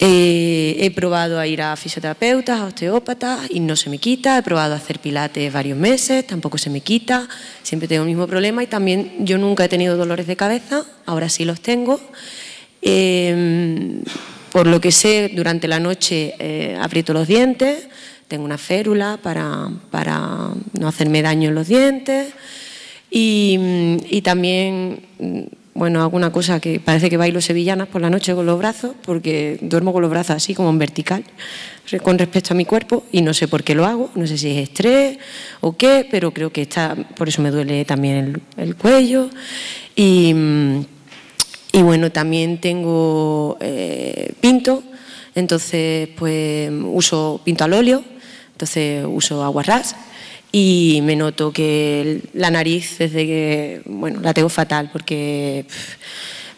He probado a ir a fisioterapeutas, a osteópatas y no se me quita, he probado a hacer pilates varios meses, tampoco se me quita, siempre tengo el mismo problema y también yo nunca he tenido dolores de cabeza, ahora sí los tengo. Por lo que sé, durante la noche aprieto los dientes, tengo una férula para no hacerme daño en los dientes y también... Bueno, alguna cosa que parece que bailo sevillanas por la noche con los brazos, porque duermo con los brazos así como en vertical con respecto a mi cuerpo y no sé por qué lo hago, no sé si es estrés o qué, pero creo que por eso me duele también el cuello. Y bueno, también tengo pinto, entonces pues pinto al óleo, entonces uso aguarrás. Y me noto que la nariz, desde que, bueno, la tengo fatal porque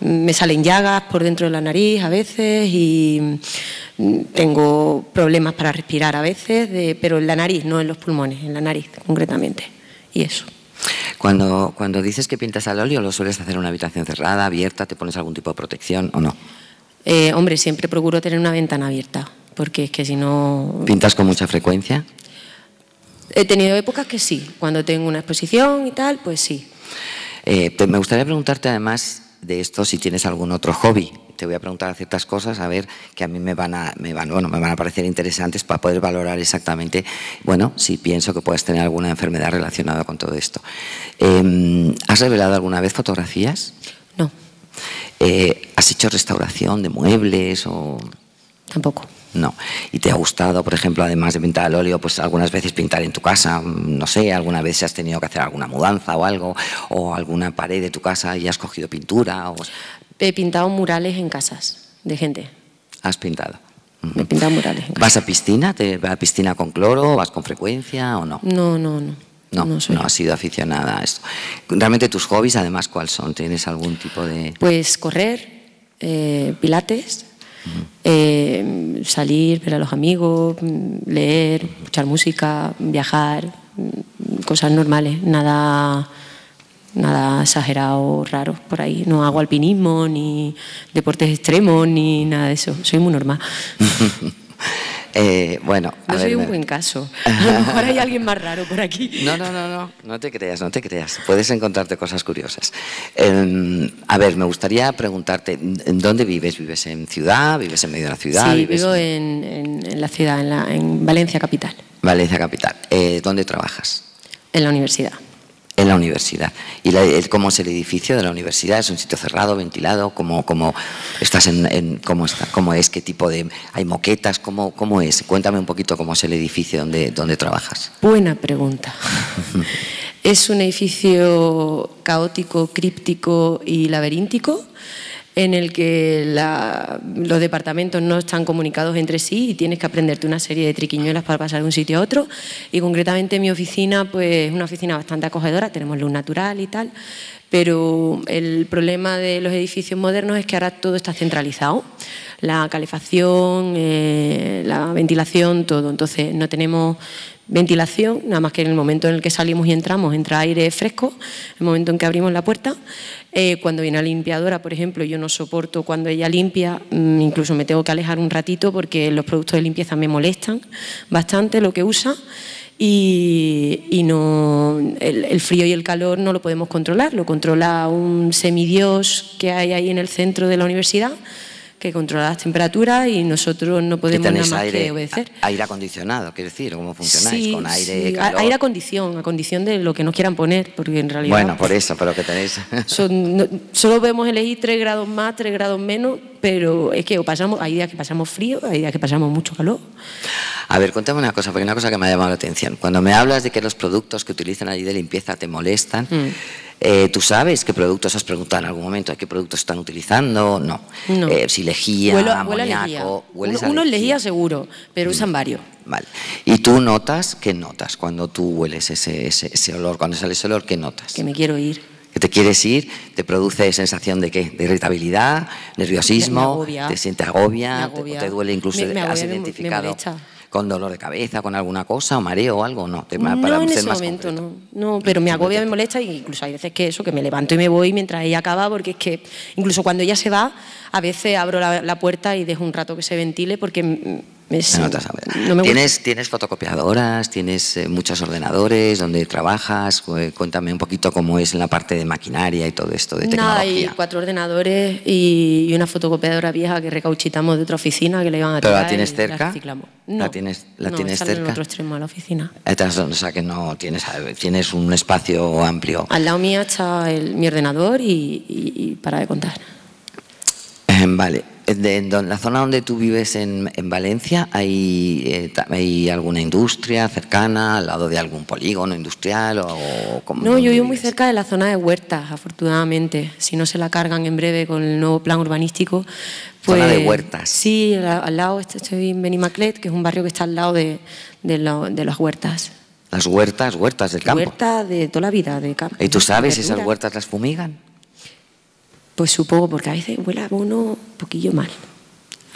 me salen llagas por dentro de la nariz a veces y tengo problemas para respirar a veces, pero en la nariz, no en los pulmones, en la nariz concretamente. Y eso. Cuando dices que pintas al óleo, ¿lo sueles hacer en una habitación cerrada, abierta? ¿Te pones algún tipo de protección o no? Hombre, siempre procuro tener una ventana abierta porque es que si no... ¿Pintas con mucha frecuencia? He tenido épocas que sí, cuando tengo una exposición y tal, pues sí. Pues me gustaría preguntarte además de esto si tienes algún otro hobby. Te voy a preguntar ciertas cosas, a ver, que a mí me van a parecer interesantes para poder valorar exactamente, bueno, si pienso que puedes tener alguna enfermedad relacionada con todo esto. ¿Has revelado alguna vez fotografías? No. ¿Has hecho restauración de muebles o...? Tampoco. No. ¿Y te ha gustado, por ejemplo, además de pintar al óleo, pues algunas veces pintar en tu casa? No sé, alguna vez has tenido que hacer alguna mudanza o algo, o alguna pared de tu casa y has cogido pintura. He pintado murales en casas de gente. ¿Has pintado? Uh-huh. He pintado murales en casa. ¿Vas a piscina? ¿Te vas a piscina con cloro? ¿Vas con frecuencia o no? No, no, no. No has sido aficionada a esto. Realmente tus hobbies, además, ¿cuáles son? ¿Tienes algún tipo de...? Pues correr, pilates... salir, ver a los amigos, leer, escuchar música, viajar, cosas normales, nada exagerado, raro por ahí. No hago alpinismo, ni deportes extremos, ni nada de eso. Soy muy normal. Bueno, no soy un buen caso. A lo mejor hay alguien más raro por aquí. No te creas, no te creas. Puedes encontrarte cosas curiosas. A ver, me gustaría preguntarte, ¿en dónde vives? ¿Vives en ciudad? ¿Vives en medio de la ciudad? Sí, vivo en la ciudad, en Valencia capital. Valencia capital. ¿Dónde trabajas? En la universidad. En la universidad. ¿Y cómo es el edificio de la universidad? ¿Es un sitio cerrado, ventilado? ¿Cómo es? ¿Qué tipo de...? ¿Hay moquetas? ¿Cómo es? Cuéntame un poquito cómo es el edificio donde trabajas. Buena pregunta. Es un edificio caótico, críptico y laberíntico, en el que los departamentos no están comunicados entre sí y tienes que aprenderte una serie de triquiñuelas para pasar de un sitio a otro. Y concretamente mi oficina, pues es una oficina bastante acogedora, tenemos luz natural y tal, pero el problema de los edificios modernos es que ahora todo está centralizado, la calefacción, la ventilación, todo. Entonces no tenemos ventilación, nada más que en el momento en el que salimos y entramos entra aire fresco, el momento en que abrimos la puerta. Cuando viene la limpiadora, por ejemplo, yo no soporto cuando ella limpia, incluso me tengo que alejar un ratito porque los productos de limpieza me molestan bastante lo que usa y no, el frío y el calor no lo podemos controlar, lo controla un semidios que hay ahí en el centro de la universidad, que controla las temperaturas, y nosotros no podemos nada más que obedecer. ¿Aire acondicionado, quiero decir? ¿Cómo funcionáis? Sí, ¿con aire, sí, calor? Aire a condición de lo que nos quieran poner, porque en realidad... Bueno, por eso, pero que tenéis... Solo podemos elegir 3 grados más, 3 grados menos, pero es que hay días que pasamos frío, hay días que pasamos mucho calor. A ver, cuéntame una cosa, porque una cosa que me ha llamado la atención. Cuando me hablas de que los productos que utilizan allí de limpieza te molestan... ¿tú sabes qué productos? Has preguntado en algún momento a qué productos están utilizando, no. Si lejía, amoníaco, huele a lejía seguro, pero usan varios. Vale. ¿Y tú notas? ¿Qué notas cuando tú hueles ese olor? Cuando sale ese olor, ¿qué notas? Que me quiero ir. ¿Que te quieres ir? ¿Te produce sensación de qué? ¿De irritabilidad, nerviosismo? ¿Te sientes agobia? ¿Te duele incluso? ¿Has identificado con dolor de cabeza, con alguna cosa, o mareo o algo? No, para en ese momento no, pero me agobia, me molesta, e incluso hay veces que eso, que me levanto y me voy mientras ella acaba, porque es que incluso cuando ella se va, a veces abro la puerta y dejo un rato que se ventile, porque no me gusta. ¿Tienes fotocopiadoras, tienes muchos ordenadores donde trabajas? Cuéntame un poquito cómo es en la parte de maquinaria y todo esto de tecnología. Hay 4 ordenadores y una fotocopiadora vieja que recauchitamos de otra oficina que le iban a tirar. ¿Pero la tienes cerca? ¿La tienes cerca? En otro extremo de la oficina. O sea que no tienes un espacio amplio. Al lado mío está mi ordenador y para de contar. Vale. En la zona donde tú vives en Valencia, ¿hay alguna industria cercana, al lado de algún polígono industrial? No, yo vivo muy cerca de la zona de Huertas, afortunadamente. Si no se la cargan en breve con el nuevo plan urbanístico. Pues, ¿zona de Huertas? Sí, al lado estoy en Benimaclet, que es un barrio que está al lado de las Huertas. ¿Las Huertas del campo? Huertas de toda la vida, del campo. ¿Y tú sabes si esas huertas las fumigan? Pues supongo, porque a veces huele a abono un poquillo mal.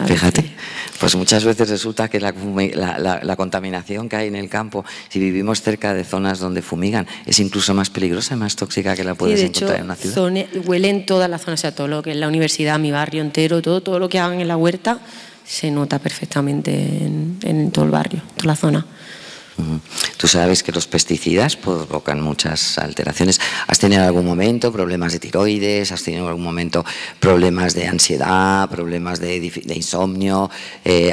Fíjate, pues muchas veces resulta que la contaminación que hay en el campo, si vivimos cerca de zonas donde fumigan, es incluso más peligrosa, más tóxica que la puedes encontrar en una ciudad. Huele en todas las zonas, o sea, todo lo que es la universidad, mi barrio entero, todo lo que hagan en la huerta, se nota perfectamente en todo el barrio, toda la zona. Tú sabes que los pesticidas provocan muchas alteraciones. ¿Has tenido en algún momento problemas de tiroides? ¿Has tenido en algún momento problemas de ansiedad, problemas de insomnio?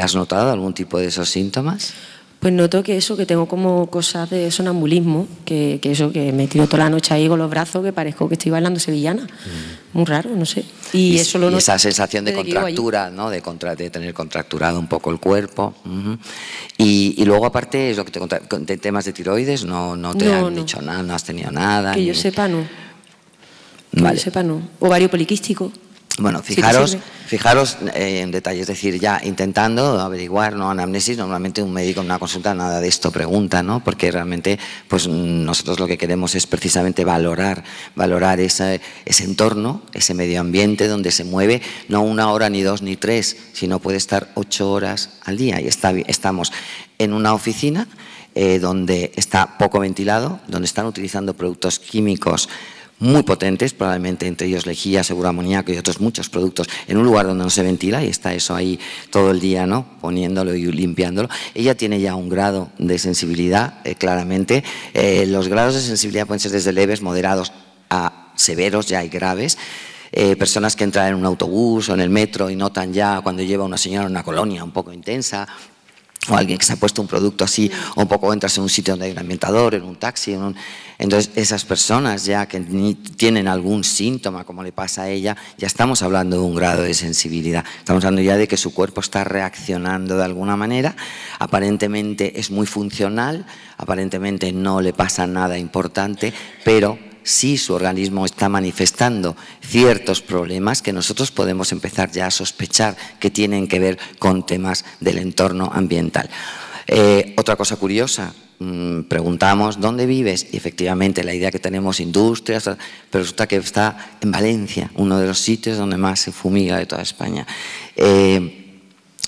¿Has notado algún tipo de esos síntomas? Pues noto que eso, que tengo como cosas de sonambulismo, que me tiro toda la noche ahí con los brazos, que parezco que estoy bailando sevillana. Muy raro, no sé. Y eso lo noto, esa sensación de contractura, ¿no? De tener contracturado un poco el cuerpo. Y luego, aparte, es lo que te contaba, de temas de tiroides, no te han dicho nada, no has tenido nada. Que yo sepa, no. Vale. Que yo sepa, no. Ovario poliquístico. Bueno, fijaros en detalle, es decir, ya intentando averiguar, ¿no? Anamnesis, normalmente un médico en una consulta nada de esto pregunta, ¿no? Porque realmente, pues nosotros lo que queremos es precisamente valorar ese entorno, ese medio ambiente donde se mueve, no 1 hora, ni 2, ni 3, sino puede estar 8 horas al día. Y estamos en una oficina donde está poco ventilado, donde están utilizando productos químicos muy potentes, probablemente entre ellos lejía, seguro amoníaco y otros muchos productos, en un lugar donde no se ventila y está eso ahí todo el día, ¿no? Poniéndolo y limpiándolo. Ella tiene ya un grado de sensibilidad, claramente. Los grados de sensibilidad pueden ser desde leves, moderados a severos, ya hay graves. Personas que entran en un autobús o en el metro y notan ya cuando lleva una señora una colonia un poco intensa, o alguien que se ha puesto un producto así, o un poco entras en un sitio donde hay un ambientador, en un taxi. Entonces, esas personas ya que tienen algún síntoma, como le pasa a ella, ya estamos hablando de un grado de sensibilidad. Estamos hablando ya de que su cuerpo está reaccionando de alguna manera. Aparentemente es muy funcional, aparentemente no le pasa nada importante, pero sí su organismo está manifestando ciertos problemas que nosotros podemos empezar ya a sospechar que tienen que ver con temas del entorno ambiental. Otra cosa curiosa, preguntamos ¿dónde vives? Y efectivamente la idea que tenemos industrias, pero resulta que está en Valencia, uno de los sitios donde más se fumiga de toda España.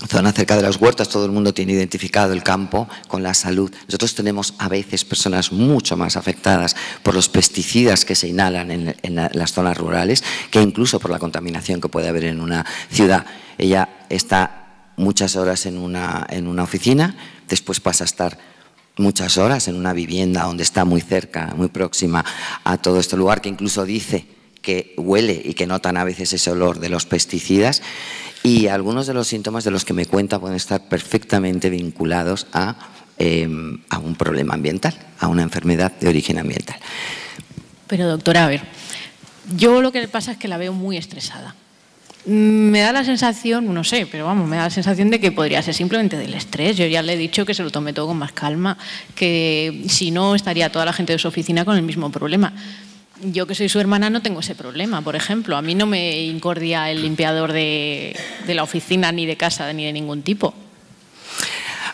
Zona cerca de las huertas, todo el mundo tiene identificado el campo con la salud. Nosotros tenemos a veces personas mucho más afectadas por los pesticidas que se inhalan en las zonas rurales que incluso por la contaminación que puede haber en una ciudad. Ella está muchas horas en una oficina, después pasa a estar muchas horas en una vivienda donde está muy cerca, muy próxima a todo este lugar, que incluso dice que huele y que notan a veces ese olor de los pesticidas, y algunos de los síntomas de los que me cuenta pueden estar perfectamente vinculados a un problema ambiental, a una enfermedad de origen ambiental. Pero doctora, a ver, yo lo que le pasa es que la veo muy estresada. Me da la sensación, no sé, pero vamos, me da la sensación de que podría ser simplemente del estrés. Yo ya le he dicho que se lo tome todo con más calma, que si no estaría toda la gente de su oficina con el mismo problema. Yo, que soy su hermana, no tengo ese problema, por ejemplo. A mí no me incordia el limpiador de la oficina, ni de casa, ni de ningún tipo.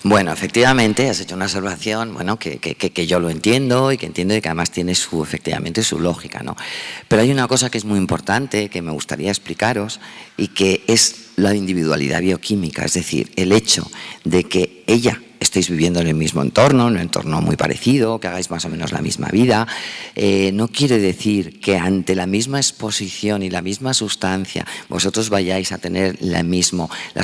Bueno, efectivamente, has hecho una observación, bueno, que yo lo entiendo y que entiendo, y que además tiene su, efectivamente, su lógica, ¿no? Pero hay una cosa que es muy importante, que me gustaría explicaros, y que es la individualidad bioquímica, es decir, el hecho de que ella estéis viviendo en el mismo entorno, en un entorno muy parecido, que hagáis más o menos la misma vida, no quiere decir que ante la misma exposición y la misma sustancia vosotros vayáis a tener las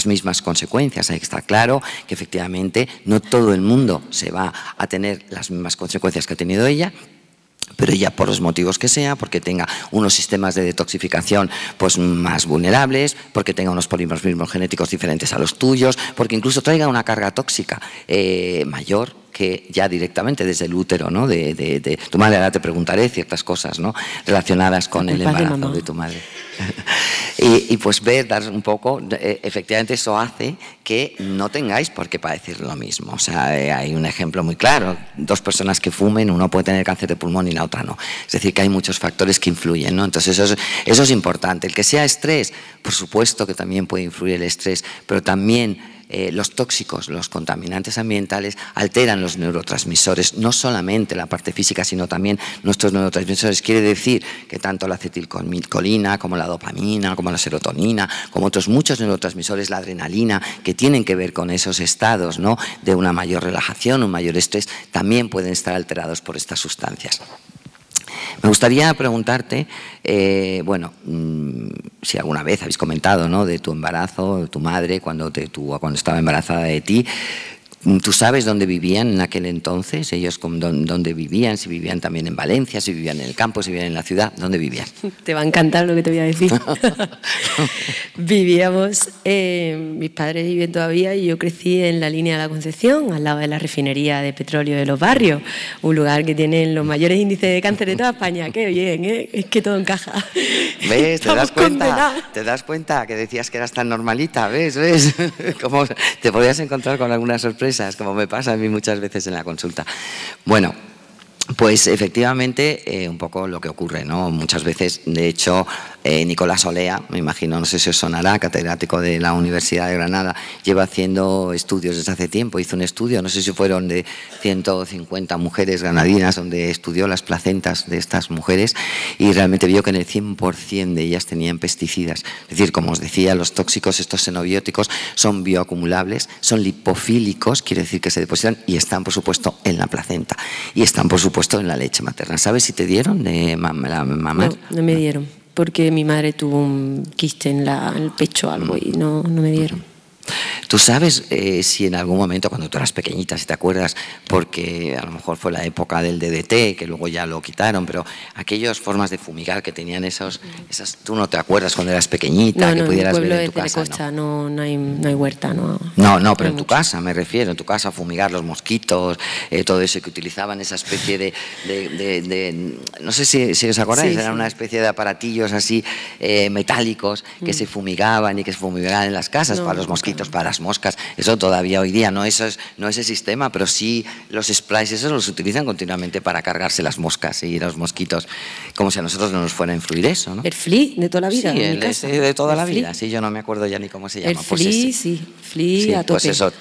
mismas consecuencias. Ahí está claro que efectivamente no todo el mundo se va a tener las mismas consecuencias que ha tenido ella, pero ya por los motivos que sea, porque tenga unos sistemas de detoxificación pues más vulnerables, porque tenga unos polimorfismos genéticos diferentes a los tuyos, porque incluso traiga una carga tóxica mayor, que ya directamente desde el útero, ¿no? De tu madre. Ahora te preguntaré ciertas cosas, ¿no?, relacionadas con el embarazo de tu madre. Y pues dar un poco, efectivamente eso hace que no tengáis por qué padecer lo mismo. O sea, hay un ejemplo muy claro: dos personas que fumen, uno puede tener cáncer de pulmón y la otra no. Es decir, que hay muchos factores que influyen, ¿no? Entonces eso es importante. El que sea estrés, por supuesto que también puede influir el estrés, pero también los tóxicos, los contaminantes ambientales, alteran los neurotransmisores, no solamente la parte física, sino también nuestros neurotransmisores. Quiere decir que tanto la acetilcolina, como la dopamina, como la serotonina, como otros muchos neurotransmisores, la adrenalina, que tienen que ver con esos estados, ¿no?, de una mayor relajación, un mayor estrés, también pueden estar alterados por estas sustancias. Me gustaría preguntarte, bueno, si alguna vez habéis comentado, ¿no?, de tu embarazo, de tu madre, cuando estaba embarazada de ti. ¿Tú sabes dónde vivían en aquel entonces? ¿Ellos dónde vivían? ¿Si vivían también en Valencia? ¿Si vivían en el campo? ¿Si vivían en la ciudad? ¿Dónde vivían? Te va a encantar lo que te voy a decir. Vivíamos, mis padres viven todavía, y yo crecí en la línea de la Concepción, al lado de la refinería de petróleo de los barrios, un lugar que tiene los mayores índices de cáncer de toda España. ¡Qué bien! Es que todo encaja. ¿Ves? ¿Te das cuenta? Condenados. ¿Te das cuenta? Que decías que eras tan normalita. ¿Ves? ¿Ves? Como te podías encontrar con alguna sorpresa, como me pasa a mí muchas veces en la consulta. Bueno, pues efectivamente un poco lo que ocurre, ¿no? Muchas veces, de hecho, Nicolás Olea, me imagino, no sé si os sonará, catedrático de la Universidad de Granada, lleva haciendo estudios desde hace tiempo. Hizo un estudio, no sé si fueron de 150 mujeres granadinas, donde estudió las placentas de estas mujeres, y realmente vio que en el 100% de ellas tenían pesticidas. Es decir, como os decía, los tóxicos, estos xenobióticos, son bioacumulables, son lipofílicos, quiere decir que se depositan y están, por supuesto, en la placenta. Y están, por supuesto, en la leche materna. ¿Sabes si te dieron de mamá? No me dieron, porque mi madre tuvo un quiste en el pecho o algo, y no me dieron. ¿Tú sabes si en algún momento, cuando tú eras pequeñita, si te acuerdas, porque a lo mejor fue la época del DDT, que luego ya lo quitaron, pero aquellas formas de fumigar que tenían esas, tú no te acuerdas cuando eras pequeñita, que pudieras ver en tu casa? No, no hay huerta, no. No, pero en tu casa, me refiero, en tu casa fumigar los mosquitos, todo eso, que utilizaban esa especie de no sé si os acordáis, era una especie de aparatillos así metálicos que se fumigaban y que se fumigaban en las casas para los mosquitos, para las moscas. Eso todavía hoy día no es el sistema, pero sí los splays, esos los utilizan continuamente para cargarse las moscas y los mosquitos, como si a nosotros no nos fuera a influir eso, ¿no? El flea de toda la vida. Sí, de toda la vida. Sí, yo no me acuerdo ya ni cómo se llama. El pues flea, sí, flea sí, a tope. Pues eso.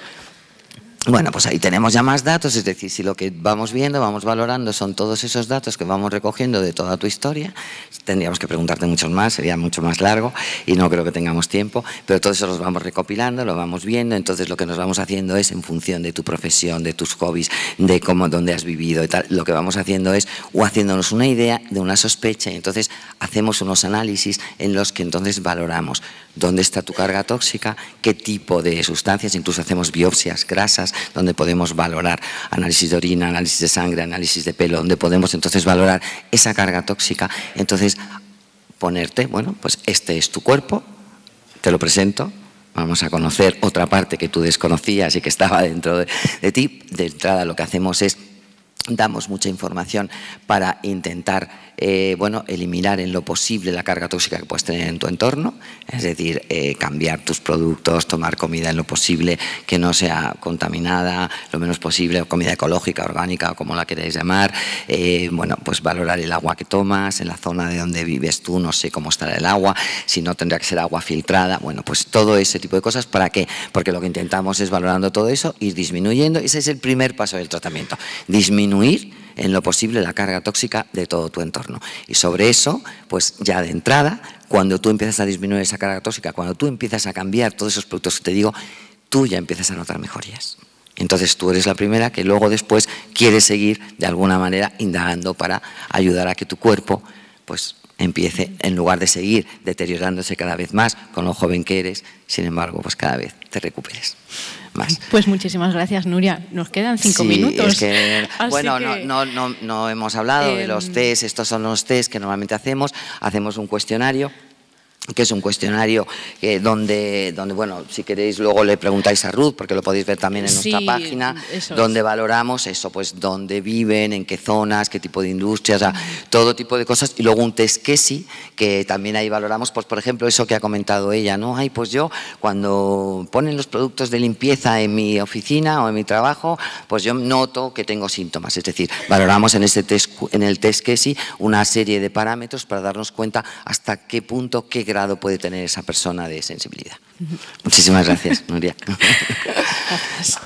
Bueno, pues ahí tenemos ya más datos, es decir, si lo que vamos viendo, vamos valorando, son todos esos datos que vamos recogiendo de toda tu historia. Tendríamos que preguntarte muchos más, sería mucho más largo y no creo que tengamos tiempo, pero todos esos los vamos recopilando, los vamos viendo. Entonces lo que nos vamos haciendo es, en función de tu profesión, de tus hobbies, de dónde has vivido y tal, lo que vamos haciendo es haciéndonos una idea de una sospecha, y entonces hacemos unos análisis en los que entonces valoramos dónde está tu carga tóxica, qué tipo de sustancias, incluso hacemos biopsias grasas, clínicas, donde podemos valorar análisis de orina, análisis de sangre, análisis de pelo, donde podemos entonces valorar esa carga tóxica. Entonces, ponerte, bueno, pues este es tu cuerpo, te lo presento, vamos a conocer otra parte que tú desconocías y que estaba dentro de ti. De entrada lo que hacemos es damos mucha información para intentar bueno, eliminar en lo posible la carga tóxica que puedes tener en tu entorno, es decir, cambiar tus productos, tomar comida en lo posible que no sea contaminada, lo menos posible, o comida ecológica, orgánica o como la queráis llamar, bueno, pues valorar el agua que tomas, en la zona de donde vives tú, no sé cómo estará el agua, si no tendrá que ser agua filtrada, bueno, pues todo ese tipo de cosas. ¿Para qué? Porque lo que intentamos es valorando todo eso, ir disminuyendo. Ese es el primer paso del tratamiento, disminuir en lo posible la carga tóxica de todo tu entorno. Y sobre eso, pues ya de entrada, cuando tú empiezas a disminuir esa carga tóxica, cuando tú empiezas a cambiar todos esos productos que te digo, tú ya empiezas a notar mejorías. Entonces tú eres la primera que luego después quieres seguir de alguna manera indagando para ayudar a que tu cuerpo pues empiece, en lugar de seguir deteriorándose cada vez más con lo joven que eres, sin embargo, pues cada vez te recuperes más. Pues muchísimas gracias, Nuria. Nos quedan 5 minutos. Es que, bueno, que... no hemos hablado de los test. Estos son los test que normalmente hacemos. Hacemos un cuestionario, que es un cuestionario donde, bueno, si queréis luego le preguntáis a Ruth, porque lo podéis ver también en nuestra página, donde valoramos eso, pues dónde viven, en qué zonas, qué tipo de industrias, o sea, todo tipo de cosas. Y luego un test Kesi, que también ahí valoramos, pues por ejemplo, eso que ha comentado ella, ¿no? Ay, pues yo, cuando ponen los productos de limpieza en mi oficina o en mi trabajo, pues yo noto que tengo síntomas. Es decir, valoramos en este test, en el test Kesi, una serie de parámetros para darnos cuenta hasta qué punto, qué grado puede tener esa persona de sensibilidad. Muchísimas gracias, Nuria. Gracias.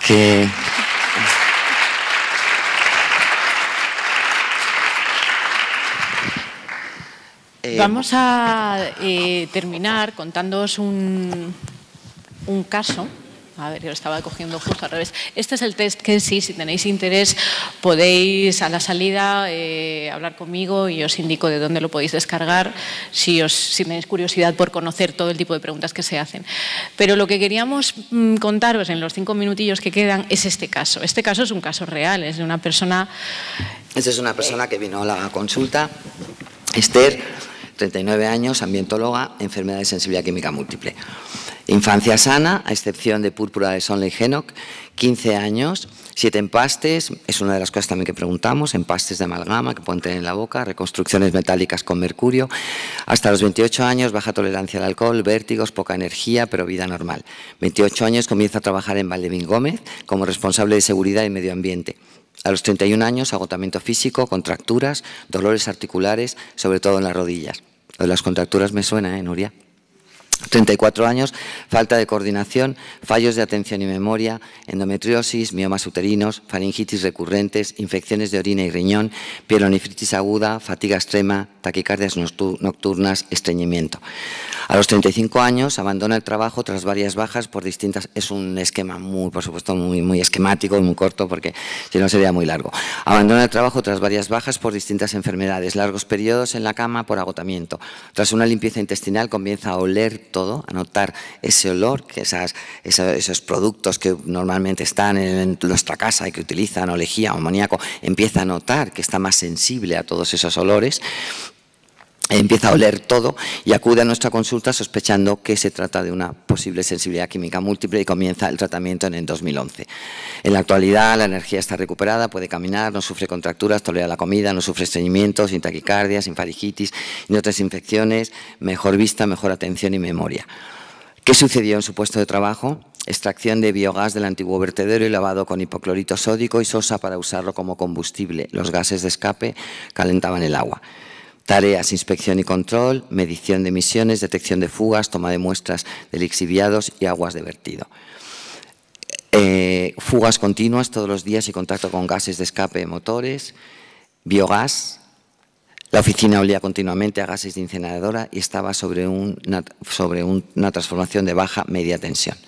Vamos a terminar contándoos un caso. A ver, yo lo estaba cogiendo justo al revés. Este es el test que sí, si tenéis interés, podéis a la salida hablar conmigo y os indico de dónde lo podéis descargar si tenéis curiosidad por conocer todo el tipo de preguntas que se hacen. Pero lo que queríamos contaros en los 5 minutillos que quedan es este caso. Este caso es un caso real, es de una persona... Esta es una persona que vino a la consulta, Esther, 39 años, ambientóloga, enfermedad de sensibilidad química múltiple. Infancia sana, a excepción de púrpura de Schönlein-Henoch, 15 años, 7 empastes, es una de las cosas también que preguntamos, empastes de amalgama que pueden tener en la boca, reconstrucciones metálicas con mercurio, hasta los 28 años, baja tolerancia al alcohol, vértigos, poca energía, pero vida normal. 28 años comienza a trabajar en Valdemín Gómez como responsable de seguridad y medio ambiente. A los 31 años, agotamiento físico, contracturas, dolores articulares, sobre todo en las rodillas. Lo de las contracturas me suena, ¿eh, Nuria? 34 años, falta de coordinación, fallos de atención y memoria, endometriosis, miomas uterinos, faringitis recurrentes, infecciones de orina y riñón, pielonefritis aguda, fatiga extrema, taquicardias nocturnas, estreñimiento. A los 35 años abandona el trabajo tras varias bajas por distintas... Es un esquema muy, por supuesto, muy esquemático y muy corto, porque si no sería muy largo. Abandona el trabajo tras varias bajas por distintas enfermedades, largos periodos en la cama por agotamiento. Tras una limpieza intestinal comienza a oler todo, a notar ese olor, que esos productos que normalmente están en nuestra casa y que utilizan olejía o amoníaco, empieza a notar que está más sensible a todos esos olores, empieza a oler todo y acude a nuestra consulta sospechando que se trata de una posible sensibilidad química múltiple y comienza el tratamiento en el 2011. En la actualidad la energía está recuperada, puede caminar, no sufre contracturas, tolera la comida, no sufre estreñimientos, sin taquicardias, sin faringitis, ni otras infecciones, mejor vista, mejor atención y memoria. ¿Qué sucedió en su puesto de trabajo? Extracción de biogás del antiguo vertedero y lavado con hipoclorito sódico y sosa para usarlo como combustible. Los gases de escape calentaban el agua. Tareas, inspección y control, medición de emisiones, detección de fugas, toma de muestras de lixiviados y aguas de vertido. Fugas continuas todos los días y contacto con gases de escape de motores, biogás. La oficina olía continuamente a gases de incineradora y estaba sobre una transformación de baja media tensión.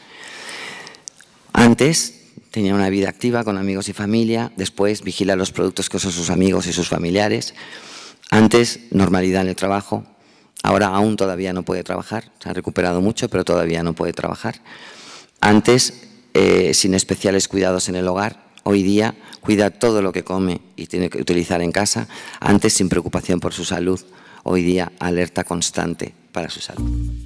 Antes tenía una vida activa con amigos y familia, después vigila los productos que usan sus amigos y sus familiares. Antes, normalidad en el trabajo, ahora aún todavía no puede trabajar, se ha recuperado mucho, pero todavía no puede trabajar. Antes, sin especiales cuidados en el hogar. Hoy día cuida todo lo que come y tiene que utilizar en casa, antes sin preocupación por su salud, hoy día alerta constante para su salud.